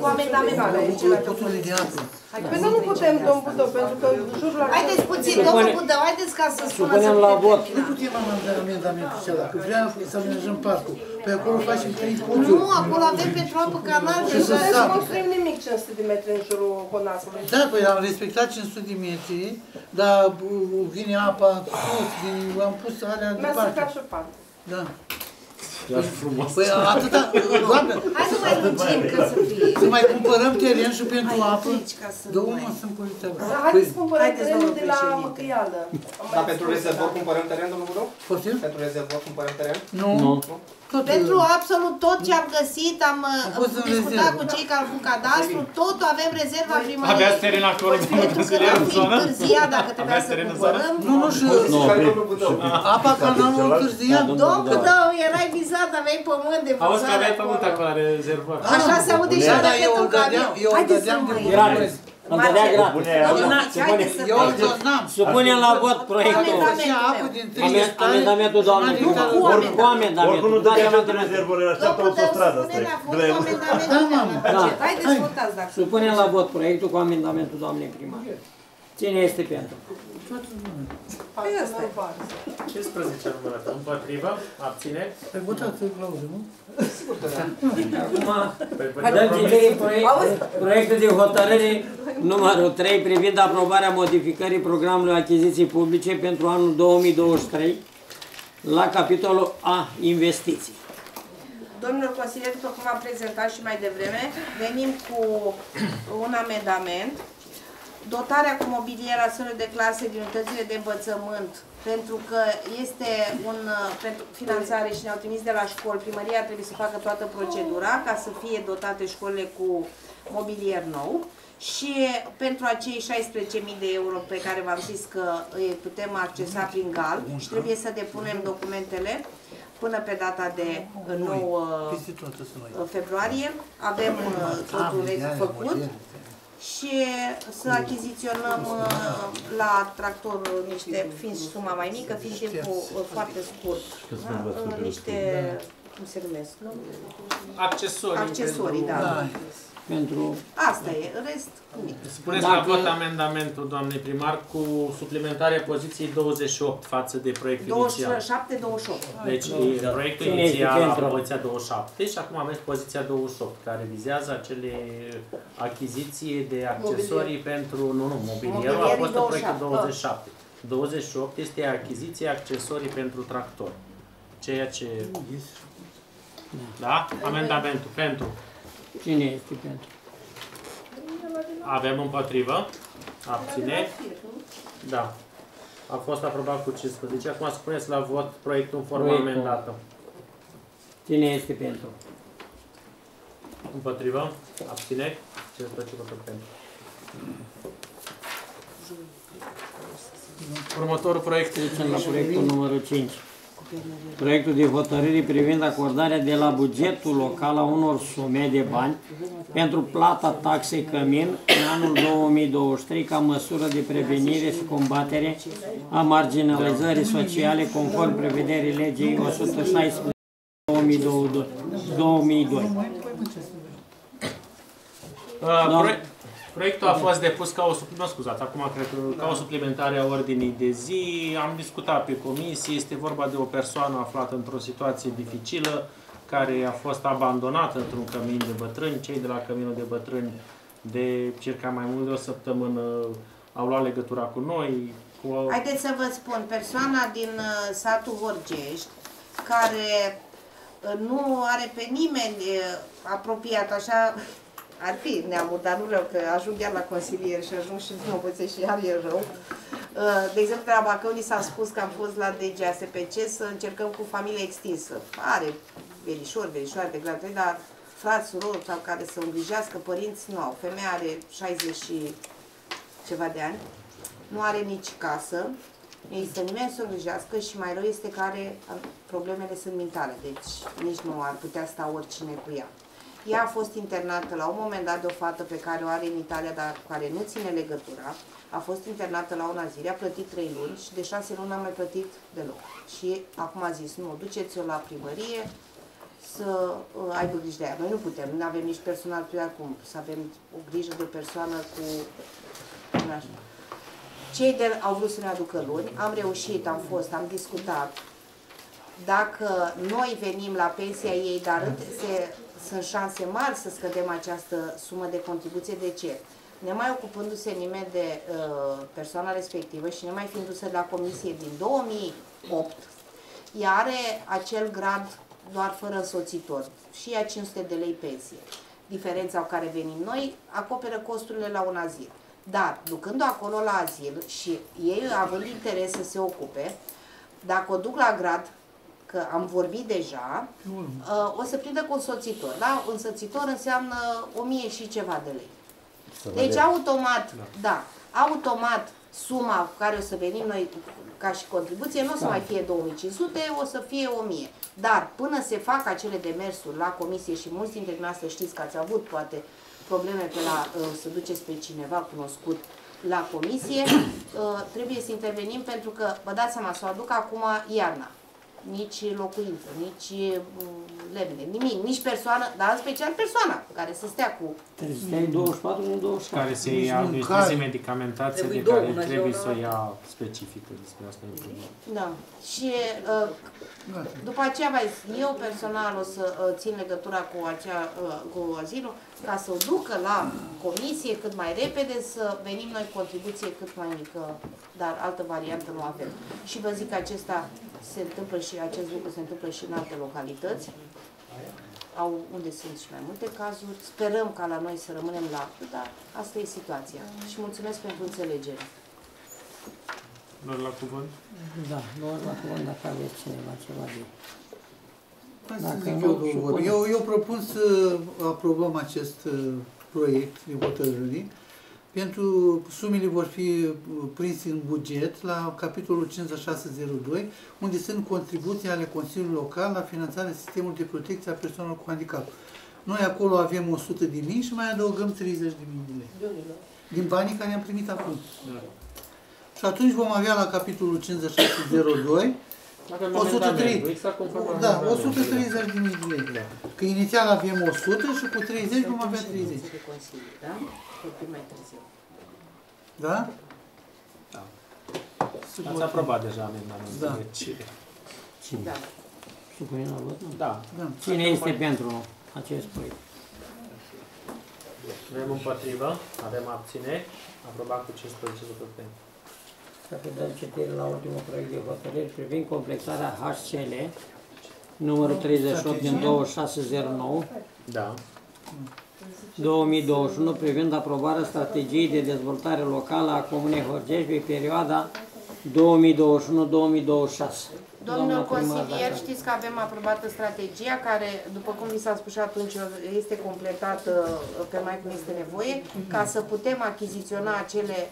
Cu amendamentele. Puturile de apă. Păi nu putem, domnul Budău, pentru că jurul... Haideți puțin, domnul Budău, haideți ca să spună... Să punem la vot. Nu putem amendamentul acela, că vreau să amenajăm parcul. Păi acolo facem 3 puturi. Nu, acolo avem pentru apă canal. Și să construim nimic 500 de metri în jurul conacului. Da, păi am respectat 500 de metri, dar vine apa în sus, am pus alea de parte. Mi-a săcat și o parte. Da. Păi atâta, doamne, să mai cumpărăm teren și pentru apă, doamne, să-mi cumpărăm. Dar haideți să cumpărăm terenul de la Măcăială. Dar pentru rezervor cumpărăm teren, domnul Budon? Poftim? Pentru rezervor cumpărăm teren? Nu. Pentru absolut tot ce am găsit, am discutat cu cei care au făcut cadastru, totul avem rezerva primăriei. Aveați teren acolo, pentru că n-am fi întârziat dacă trebuia să cumpărăm. Nu, nu, apa canalul întârziat. Domnul Budon, erai vizat. Aveai pământ de vânzare. Auzi că aveai pământ acolo, rezervat. Așa se aude și la repetul că aveam. Haideți să mă iei. Îmi dădea gratis. Eu îl donam. Supunem la vot proiectul. Amendamentul doamnei. Cu amendamentul. Oricum nu dădea rezervorile, așteaptă o stradă. Haideți să votați dacă. Supunem la vot proiectul cu amendamentul doamnei primar. Cine este pentru? Păi asta e față. 15 numărată. Împotrivă, abține. Păi votați în clauză, nu? Sigur că da. Acum, dăm citire proiectul de hotărâre numărul 3 privind aprobarea modificării programului achiziții publice pentru anul 2023 la capitolul A, investiții. Domnilor consilieri, după cum am prezentat și mai devreme, venim cu un amendament. Dotarea cu mobilier a sălilor de clase din unitățile de învățământ, pentru că este pentru finanțare și ne-au trimis de la școli, primăria trebuie să facă toată procedura ca să fie dotate școlile cu mobilier nou și pentru acei 16.000 de euro pe care v-am zis că îi putem accesa prin GAL, trebuie să depunem documentele până pe data de 9 februarie. Avem totul făcut. Și să achiziționăm la tractor niște, fiind suma mai mică, fiind timpul foarte scurt, niște, cum se numesc, nu? Accesorii. Accesorii, da. Pentru... Asta e, în rest, nimic. Spuneți la vot amendamentul, doamnei primar, cu suplimentarea poziției 28 față de proiectul inițial. 27-28. Deci, proiectul inițial a poziția 27 și acum aveți poziția 28, care vizează acele achiziții de accesorii pentru... Nu, mobilierul a fost în proiectul 27. 28 este achiziția accesorii pentru tractor. Ceea ce... Da? Amendamentul pentru... Cine este pentru? Avem împotrivă. Abține. Da. A fost aprobat cu 15. Acum spuneți la vot proiectul în formă amendată. Cine este pentru? Împotrivă. Abține. 15 voturi pentru. Următorul proiect trecem la proiectul numărul 5. Proiectul de hotărâre privind acordarea de la bugetul local a unor sume de bani pentru plata taxei cămin în anul 2023 ca măsură de prevenire și combatere a marginalizării sociale conform prevederii legii 116/2002. Proiectul a fost depus ca o, suplimentare a ordinii de zi. Am discutat pe comisie, este vorba de o persoană aflată într-o situație dificilă, care a fost abandonată într-un cămin de bătrâni. Cei de la Căminul de Bătrâni de circa mai mult de o săptămână au luat legătura cu noi. Haideți să vă spun, persoana din satul Horgești, care nu are pe nimeni apropiat, așa... Ar fi neamul, dar nu vreau, că ajung iar la consilier și ajung și nu oboțesc și iar e rău. De exemplu, de la Bacău ni s-a spus că am fost la DGASPC să încercăm cu familie extinsă. Are verișoare de grad 3, dar frați, surori sau care să îngrijească, părinți nu au. Femeia are 60 și ceva de ani, nu are nici casă, nu există nimeni să îngrijească și mai rău este că are, problemele sunt mentale, deci nici nu ar putea sta oricine cu ea. Ea a fost internată la un moment dat de o fată pe care o are în Italia, dar care nu ține legătura. A fost internată la un azil, a plătit 3 luni și de 6 luni n-a mai plătit deloc. Și acum a zis, nu, duceți-o la primărie să aibă grijă de ea. Noi nu putem, nu avem nici personal pe acum, să avem o grijă de o persoană cu... Cei de au vrut să ne aducă luni, am reușit, am fost, am discutat. Dacă noi venim la pensia ei, dar se... Sunt șanse mari să scădem această sumă de contribuție. De ce? Nemai ocupându-se nimeni de persoana respectivă și nemai fiind dusă la comisie din 2008, ea are acel grad doar fără însoțitor și ea 500 de lei pensie. Diferența cu care venim noi acoperă costurile la un azil. Dar, ducându-o acolo la azil și ei având interes să se ocupe, dacă o duc la grad, că am vorbit deja, o să prindă cu însoțitor. Da? Însoțitor înseamnă 1000 și ceva de lei. Deci automat, da, automat suma cu care o să venim noi ca și contribuție nu o să mai fie 2500, o să fie 1000. Dar până se fac acele demersuri la comisie și mulți dintre dumneavoastră știți că ați avut poate probleme pe la să duceți pe cineva cunoscut la comisie, trebuie să intervenim pentru că, vă dați seama, să o aduc acum iarna. Nici locuință, nici lemne, nimic, nici persoană, dar în special persoana care să stea cu... Trebuie 24 în 24. Care se ia administrație medicamentație de care trebuie să o ia specifică, despre asta e problema. Da. Și după aceea, eu personal o să țin legătura cu, cu azilul ca să o ducă la comisie cât mai repede, să venim noi contribuție cât mai mică, dar altă variantă nu avem. Și vă zic că acesta... Se întâmplă și acest lucru se întâmplă și în alte localități, unde sunt și mai multe cazuri. Sperăm ca la noi să rămânem la actul, dar asta e situația. Și mulțumesc pentru înțelegere. Doar la cuvânt? Da, doar la cuvânt, dacă aveți cineva ceva de... Eu propun să aprobăm acest proiect de hotărâre. Pentru sumele vor fi prinse în buget la capitolul 5602, unde sunt contribuții ale Consiliului Local la finanțarea sistemului de protecție a persoanelor cu handicap. Noi acolo avem 100.000 și mai adăugăm 30.000 de lei. Din banii care am primit acum. Da. Și atunci vom avea la capitolul 5602 130.000 de lei. Că inițial avem 100 și cu 30 vom avea 30. Da? Da. Ați aprobat deja amendamentul. Da. Cine? Da. Supunem la vot? Da. Cine este pentru acest proiect? Avem împotrivă, avem abțineri, aprobat cu 15 voturi pentru. Dacă dăm citire la ultimul proiect de hotărâri privind completarea HCL numărul 38 din 2609 2021 privind aprobarea strategiei de dezvoltare locală a Comunei Horgești pe perioada 2021-2026. Domnul consilier, știți că avem aprobată strategia care, după cum vi s-a spus și atunci, este completată pe mai cum este nevoie, ca să putem achiziționa acele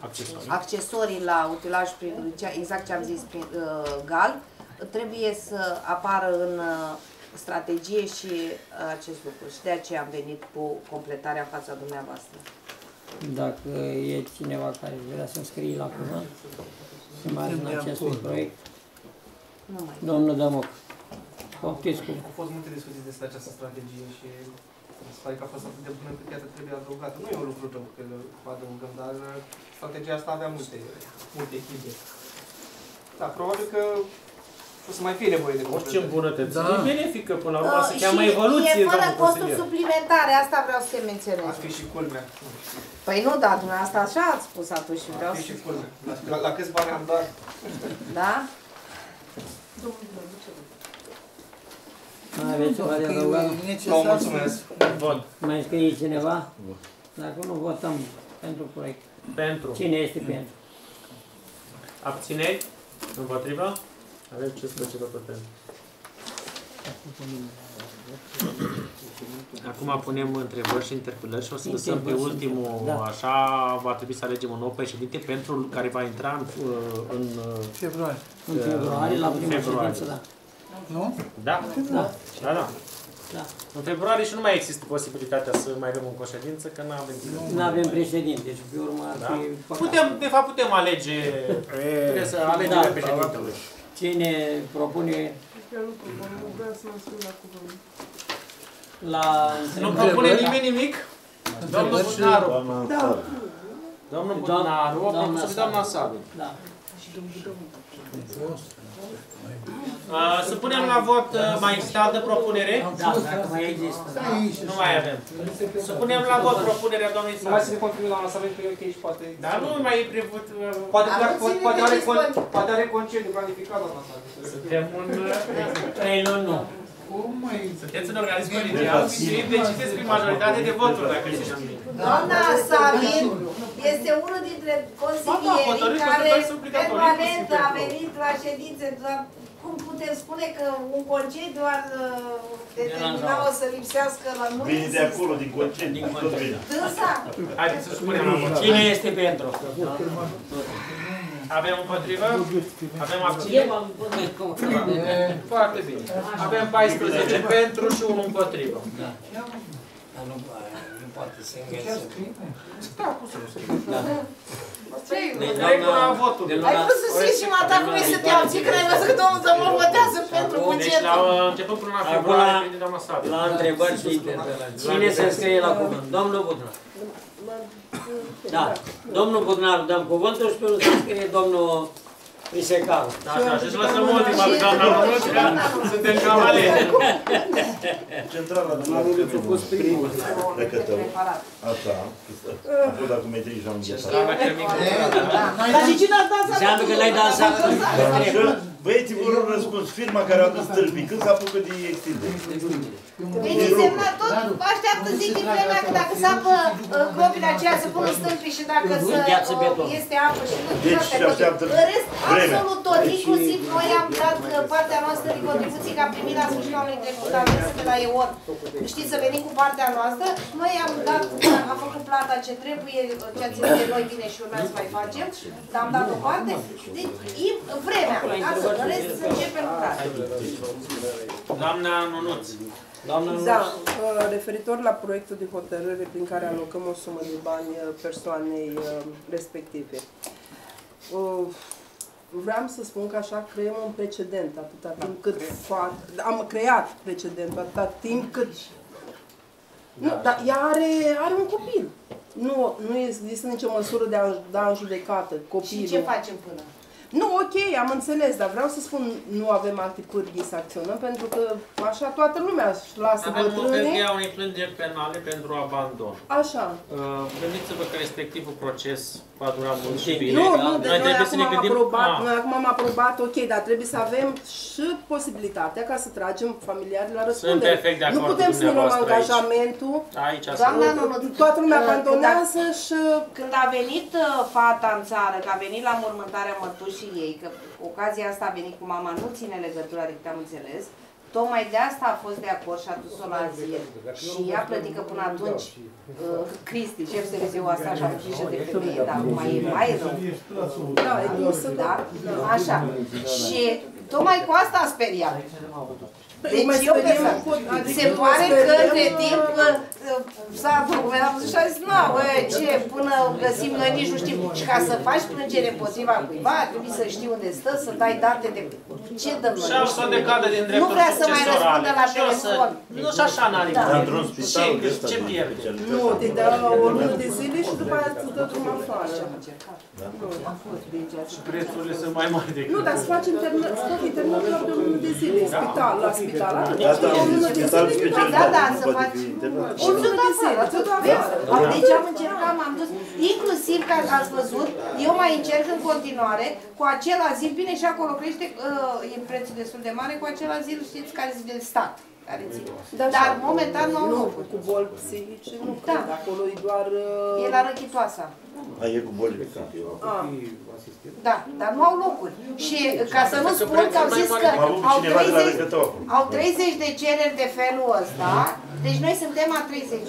accesorii. Accesorii la utilaj, prin, exact ce am zis, prin GAL, trebuie să apară în strategie și acest lucru. Și de aceea am venit cu completarea în fața dumneavoastră. Dacă e cineva care vrea să înscrie la cuvânt, se mai în acest proiect. Domnul Dămoc, poftiți cu... Au fost multe discuții despre această strategie și mi se pare că a fost atât de bună cât iată trebuie adăugată. Nu e un lucru rău că o adăugăm, dar strategia asta avea multe echipe. Da, probabil că o să mai fie nevoie de orice îmbunătățire. Da. E benefică până la urmă, se cheamă evoluție. E fără costuri suplimentare, asta vreau să te menționez. Ar fi și culmea. Păi nu, dar dumneavoastră așa ați spus atunci și vreau să... și culmea. La câți bani am dat? Da? Mai aveți o de adăugare? Nu, mulțumesc. Bun. Mai scrie cineva? Dacă nu, votăm pentru proiect. Pentru. Cine este pentru? Abțineri? Împotriva? Avem 15 voturi pentru. Acum punem întrebări și interpelări și o să lăsăm pe ultimul, da. Așa va trebui să alegem un nou președinte pentru care va intra în februarie. În februarie, la primul ședință, da. Nu? Da. Da. În februarie și nu mai există posibilitatea să mai avem o ședință, că nu avem președinte, deci pe urmă ar fi păcat. De fapt putem alege, trebuie să alegem președintele. Cine propune? Nu propune nimeni nimic? Domnul Budnaru. Domnul Budnaru, a propus doamna Sabi. Să punem la vot, mai există de propunere? Da, dacă mai există. Nu mai avem. Să punem la vot propunerea doamnei Sabi. Hai să ne continuăm la lansament, pentru că aici poate... Dar nu mai e prevăzut... Poate are concediu planificat la lansament. Suntem un... 3 luni, nu. Sunteți în organism colegial și decideți prin majoritate de voturi, dacă știți nimic. Doamna Sabin este unul dintre consilierii care permanent a venit la ședințe. Cum putem spune că un concediu ar determina o să lipsească la noi? Vine de acolo, din concediu. Haideți să spunem la vot. Cine este pentru? Avem împotrivă? Avem abținere? Foarte bine. Avem 14 pentru și 1 împotrivă. Dar nu poate să înghețe. Da, cum să nu scrie? Regula votului. Ai vrut să scrii și mata cum e să te abții, că ai văzut că domnul Zămor votează pentru bugetul. Deci la început până la februarie, prinde doamna Sabi. La întrebări și interpelări. Cine se înscrie la cuvânt? Domnul Budon. Da. Domnul Bugnar, dăm cuvântul și până să scrie domnul Prisecaru. Da, da, și lăsăm ultima, doamna Lumița, suntem cam aleni. Centrala dumneavoastră mi-a fost primul. Răcătău. Așa, am fost acum metri și am înghețat. Dar și cine a dansat? Înseamnă că n-ai dansat. Băieții vor un răspuns, firma care a adus târbii, când s-a apucă de extindere? Deci însemna tot, așteaptă zic din vremea că dacă sapă gropile aceea se pun în stâmpii și dacă este apă și nu, în rest, absolut tot, inclusiv noi am dat partea noastră din contribuții, că am primit la sfârșitul anului trecut avență de la EOR, știți, să venim cu partea noastră, noi am dat, am făcut plata ce trebuie, ceea ce de noi bine și urmează să mai facem, dar am dat o parte, deci vremea, în rest să începem lucrarea. Doamna Nunuț. Da, referitor la proiectul de hotărâre prin care alocăm o sumă de bani persoanei respective. Vreau să spun că așa creăm un precedent, atâta timp cât am creat precedentul, atâta timp cât... Nu, dar ea are un copil. Nu există nicio măsură de a da în judecată copilul. Și ce facem până? Nu, ok, am înțeles, dar vreau să spun, nu avem alte pârghii să acționăm, pentru că așa toată lumea își lasă bătrâne. Avem o pârghie a unei plângeri penale pentru abandon. Așa. Gândiți-vă că respectivul proces va dura mult și bine. Nu, de noi acum am aprobat, ok, dar trebuie să avem și posibilitatea ca să tragem familiarii la răspundere. Sunt perfect de acord. Nu putem să ne luăm angajamentul. Aici sunt. Toată lumea abandonează și... Când a venit fata în țară, că a venit la mormântarea mătușii ei, că ocazia asta a venit cu mama, nu ține legătura, adică am înțeles, Tocmai de asta a fost de acord și a dus-o la azil. Și ea plătit că până atunci Cristi, șef serviziul asta, și-a făcut și de femeie, dar acum e mai rău. Da? Așa. Și tocmai cu asta a speriat. Deci eu se pare că între timp s-a documentat și a zis, nu, ce, până găsim noi nici nu știm. Și ca să faci plângere împotriva cuiva, trebuie să știi unde stă, să dai date de ce dăm noi. Și așa de cadă din dreptul succesorale. Nu vrea să mai răspundă la telefon. Nu și așa n-a nimerit. Într-un spital de ăsta. Ce pierde? Nu, te dau o lună de zile și după aceea îți dă drumul afară. Și prețurile sunt mai mari decât... Nu, dar să faci internat doar de o lună de zile, spital, la spital. Da, da, să faci. Și tot afară, tot afară. Deci am încercat, m-am dus, inclusiv, ca ați văzut, eu mai încerc în continuare, cu acel azil, bine și acolo crește, e prețul destul de mare, cu acel azil, știți, care zice de stat. Dar momentan nu au locuri. Cu boli psihice, nu cred, acolo e doar... E la Răchitoasa. E cu boli psihice. Da, dar nu au locuri. Și ca să nu spun că au zis că au 30 de cereri de felul ăsta, deci noi suntem a 30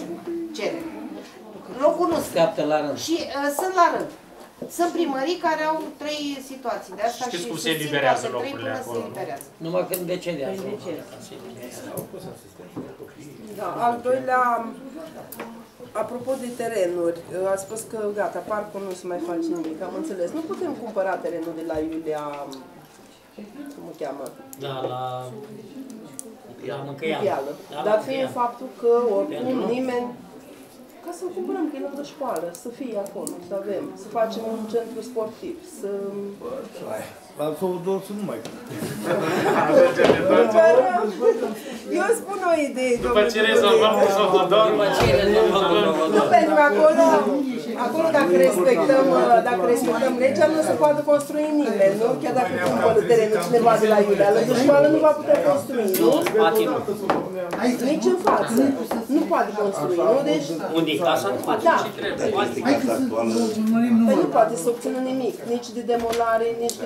cereri. Locul nu stă. Și sunt la rând. Sunt primării care au 3 situații de asta. Știți cum se eliberează locurile acolo? Numai când decedează. Da, al doilea, apropo de terenuri, a spus că gata, parcul nu se mai face nimic, am înțeles. Nu putem cumpăra terenul de la Iulia, cum o cheamă? Da, la Mâncăială. Dar fiind faptul că oricum nimeni... Ca să cumpărăm, că e lângă școală, să fie acolo, să avem, să facem un centru sportiv, să... La Sovodor să nu mai Eu spun o idee, domnule. După ce rezolvăm cu Sovodor, nu, pentru că acolo dacă respectăm legea, nu se poate construi nimeni, nu? Chiar dacă cumpără terenul cineva de la Iulia, lângă școală nu va putea construi, nu? Nici în față. Nu poate construi, nu? Deci... Așa nu poate, ce trebuie. Păi nu poate să obțină nimic, nici de demolare, nici de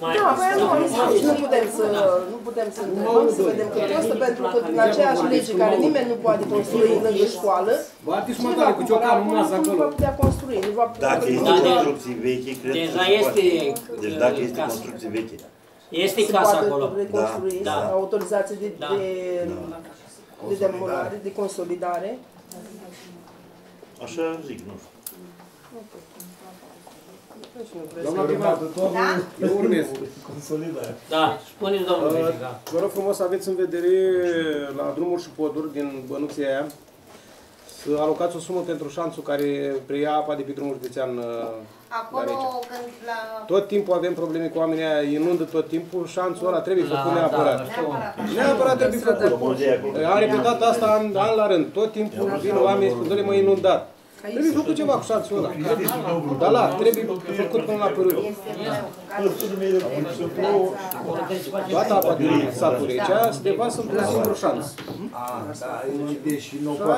Da, băi, nu putem să întrebăm, să vedem cât costă, pentru că în aceeași lege care nimeni nu poate construi lângă școală, cineva cumpăra acolo, nu va putea construi. Dacă este construcții vechi, cred că se poate. Deci dacă este construcții vechi, este casa acolo. Se poate reconstrui, autorizație de demolare, de consolidare. Așa zic, nu știu. Doamna primar, eu urmez. Da, spuneți, domnule. Vă rog frumos să aveți în vedere la drumuri și poduri din bănuția aia să alocați o sumă pentru șanțul care preia apa de pe drumul județean la rece. Tot timpul avem probleme cu oamenii aia, inundă tot timpul, șanțul ăla trebuie făcut neapărat. Neapărat trebuie făcut. Am repetat asta an la rând. Tot timpul vin oamenii și spune, mă inundat. Trebuie făcut ceva cu șanțul ăla. Dar la, trebuie făcut până la părâi. Toată apa din satul Recea se devasă într-un singur șanț. Și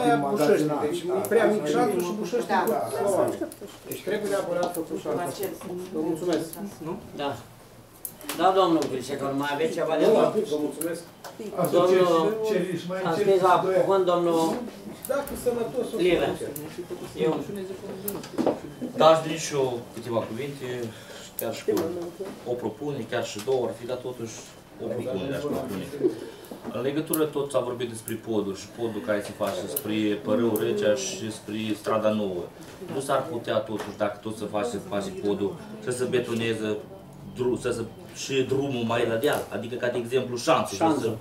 aia Bușăști. Deci e prea mic șanțul și Bușăști e prea. Deci trebuie neapărat făcut șanțul. Vă mulțumesc. Da. Da, domnul Grisecor, mai aveți ceva de luat? Vă mulțumesc. Am scris la cuvânt, domnul... Dacă sănătos o să nici și eu câteva cuvinte, chiar și cu o propunere, chiar și două, ar fi, dar totuși o propunere, aș propune. În legătură tot s-a vorbit despre poduri și podul care se face spre Părul Recea și spre Strada Nouă. Nu s-ar putea totuși, dacă tot se face, podul, să se betoneze și drumul mai la deal, adică ca de exemplu șanțul.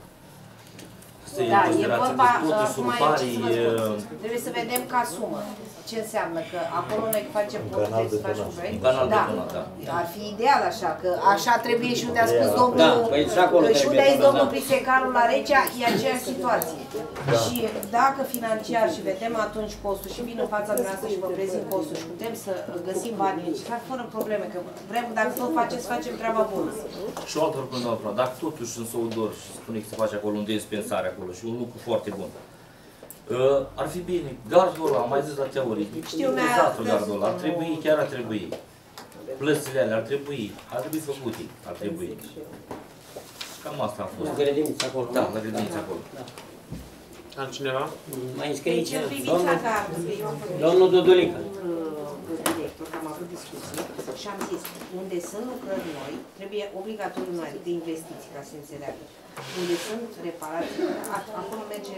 Da, e vorba, cum ai trebuie să vedem ca sumă. Ce înseamnă? Că acolo noi facem poduri, să facem proiect? Da, ar fi ideal așa, că așa trebuie și unde a spus domnul, și unde a zis domnul Pisecarul la Recea, e aceeași situație. Da. Și dacă financiar și vedem atunci costul și vin în fața dumneavoastră și vă prezint costul și putem să găsim banii necesari fără probleme, că vrem, dacă tot faceți, facem treaba bună. Și o altă problemă, dacă totuși în Sovodor și spune că se face acolo unde e dispensare acolo și un lucru foarte bun. Ar fi bine, gardul ăla, am mai zis la teorie, exactul gardul ăla, ar trebui, chiar ar trebui. Plățile alea ar trebui făcute, ar trebui. Cam asta a fost. La grădinița acolo. Da, la grădinița acolo. Altcineva? Mai înscrie cineva? Domnul Dudulică. Domnul director, am avut discuții și am zis, unde sunt lucrări noi, trebuie obligatoriu noi, adică investiții, ca să înțeleagă. Unde sunt reparații, acolo merge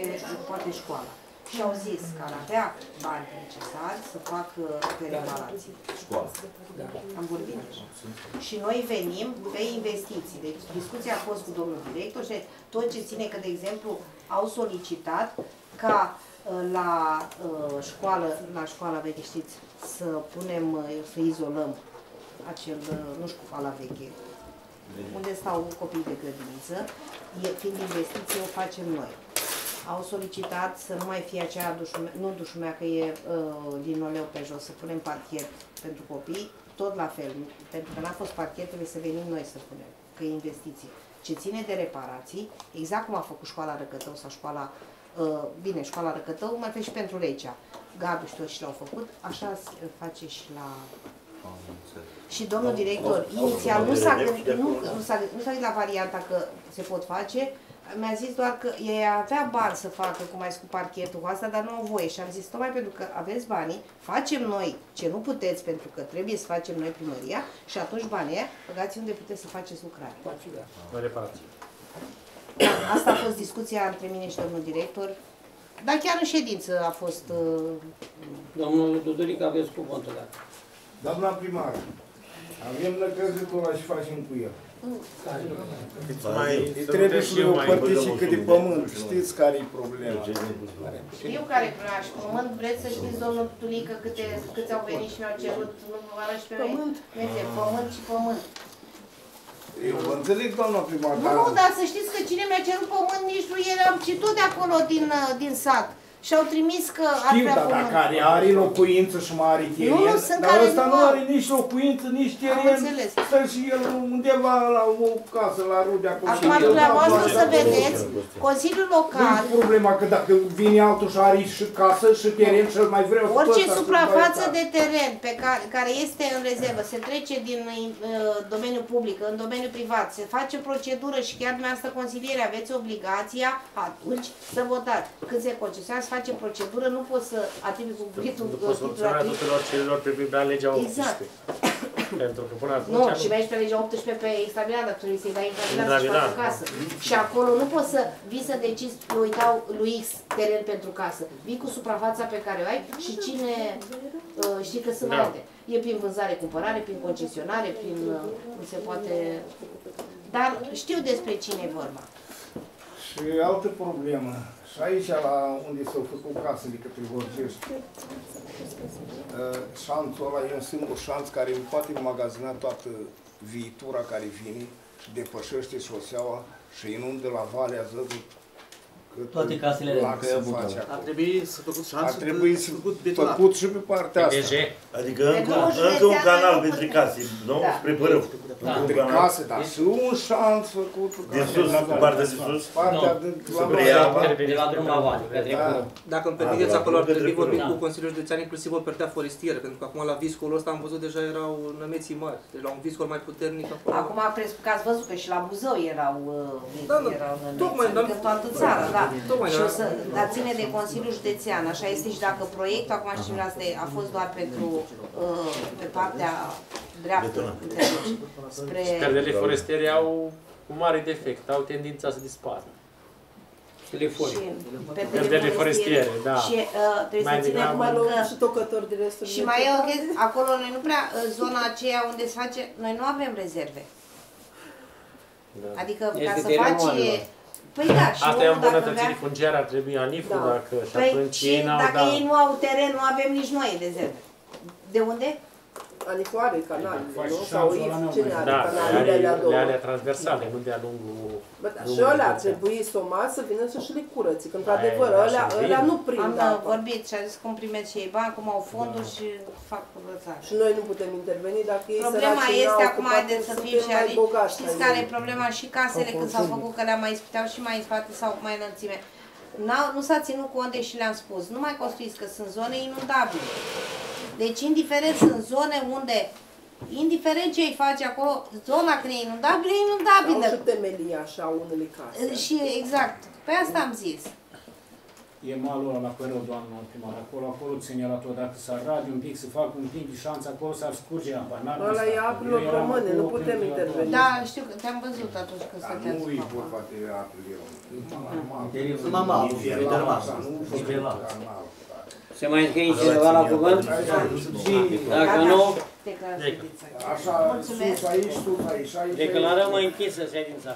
poate școala. Și au zis că ar avea bani necesari să facă pe reparații. Școală. Da. Am vorbit deja. Și noi venim pe investiții. Deci discuția a fost cu domnul director și tot ce ține că, de exemplu, au solicitat ca la școală, la școala veche, știți, să punem, să izolăm acel, nu știu, ala veche, unde stau copiii de grădiniță, fiind investiții, o facem noi. Au solicitat să nu mai fie aceea dușumea, nu dușumea că e linoleu pe jos, să punem parchet pentru copii, tot la fel, pentru că n-a fost parchet, trebuie să venim noi să punem, că e investiție. Ce ține de reparații, exact cum a făcut școala Răcătău sau școala, bine, școala Răcătău, mai trebuie și pentru Legea. Gabi și toți și l-au făcut, așa face și la... Și domnul director, inițial nu s-a gândit la varianta că se pot face, mi-a zis doar că ei avea bani să facă, cum ai zis, cu parchetul cu asta, dar nu au voie. Și am zis, tocmai pentru că aveți banii, facem noi ce nu puteți, pentru că trebuie să facem noi primăria și atunci banii aia, băgați unde puteți să faceți lucrarea. Da, reparație. Asta a fost discuția între mine și domnul director, dar chiar în ședință a fost... Domnul Duduric, aveți cuvântul, da. Doamna primar, avem lăcăzul ăla și facem cu el. Trebuie și eu părte și cât de pământ. Știți care e problema. Eu care cunoaști pământ, vreți să știți, domnul Tulică, câți au venit și mi-au cerut, nu vă arăt și pe noi? Pământ și pământ. Eu vă înțeleg, doamna primar. Nu, dar să știți că cine mi-a cerut pământ, nici nu el, am citit de acolo din sat. Și au trimis că ar vrea pământ. Știu, dar care are locuință și mai are teren, dar ăsta nu are nici locuință, nici teren, stă și el undeva la o casă, la rude, acolo. Acum, dumneavoastră să vedeți, Consiliul Local... Nu-i problema că dacă vine altul și are și casă și teren și mai vreau... Orice suprafață de teren pe care este în rezervă, se trece din domeniul public, în domeniul privat, se face procedură și chiar dumneavoastră, consiliere, aveți obligația atunci să votați. Când se concesează, face procedură, nu poți să atingi un titlul tuturor celor privind la legea 18. Pentru că până atunci... Nu, și mergi pe legea 18 pe extravilat, dacă trebuie să-i dai extravilat și faci o casă. Și acolo nu poți să vii să decizi, lui dau lui X teren pentru casă. Vii cu suprafața pe care o ai și cine știi că sunt alte. E prin vânzare, cumpărare, prin concesionare, prin... nu se poate... Dar știu despre cine e vorba. Și altă problemă. Și aici, la unde s-au făcut casele către Horgești, șanțul ăla e un singur șanț care îmi poate magazina toată viitura care vine și depășește șoseaua și inundă la Valea Zădului. Toate casele de bucătărie. Ar trebui să făcut șanțul, făcut și pe partea asta. Adică încă un canal pentru case, nu? Spre Părâu. Între case, dar și un șanț făcut. De sus, partea de sus? Partea de la drum la Vale. Dacă îmi permiteți, acolo ar trebui vorbit cu Consiliul Județean, inclusiv o pertea forestieră, pentru că acum la viscolul ăsta am văzut deja erau nămeții mari. Deci la un viscol mai puternic acolo. Acum ați văzut că și la Buzău erau nămeți, în toată țara, da. Și o să ține de Consiliul Județean, așa este și dacă proiectul, acum știm asta, a fost doar pentru pe partea dreaptă, spre... Perdele forestiere au un mare defect, au tendința să dispară. Perdele forestiere, da. Și trebuie să ținem că... Și mai e o chestie, acolo noi nu prea, zona aceea unde se face, noi nu avem rezerve. Adică ca să faci... Păi da, și asta e o îmbunătățire fungera, ar trebui aniful, da. Dacă și atunci ei n-au... Dacă ei nu au teren, nu avem nici noi rezerve. De unde? Anicoare, canalele, nu? Sau cine are canalele alea două? Da, alea transversale, nu de-a lungul... Bă, dar și ăla ar trebui somat să vină să și le curăți, că într-adevăr ăla nu prind. Am vorbit și a zis cum primește ei bani, cum au fonduri și fac curățare. Și noi nu putem interveni dacă ei săraci n-au ocupat, cum sunt mai bogași. Știți care e problema? Și casele când s-au făcut, că le-am mai ispiteau și mai în spate sau mai înălțime. Nu s-a ținut cont de și le-am spus, nu mai construiți, că sunt zone inundabile. Deci, indiferent sunt zone unde, indiferent ce îi faci acolo, zona când e inundabilă, e inundabilă. Au și temelii așa, unele case. Și, exact, pe asta am zis. E malul ăla, pe rău, doamnă primar, acolo ține la tot, dacă s-ar rade un pic, să fac un pic de șanță, acolo s-ar scurge apa. Ăla e apelor române, nu putem interveni. Da, știu, că te-am văzut atunci când stăteați. Nu-i vorba de apelor. Mamalul. Se mai scrie cineva la cuvânt? Și dacă nu... Declarăm închisă ședința.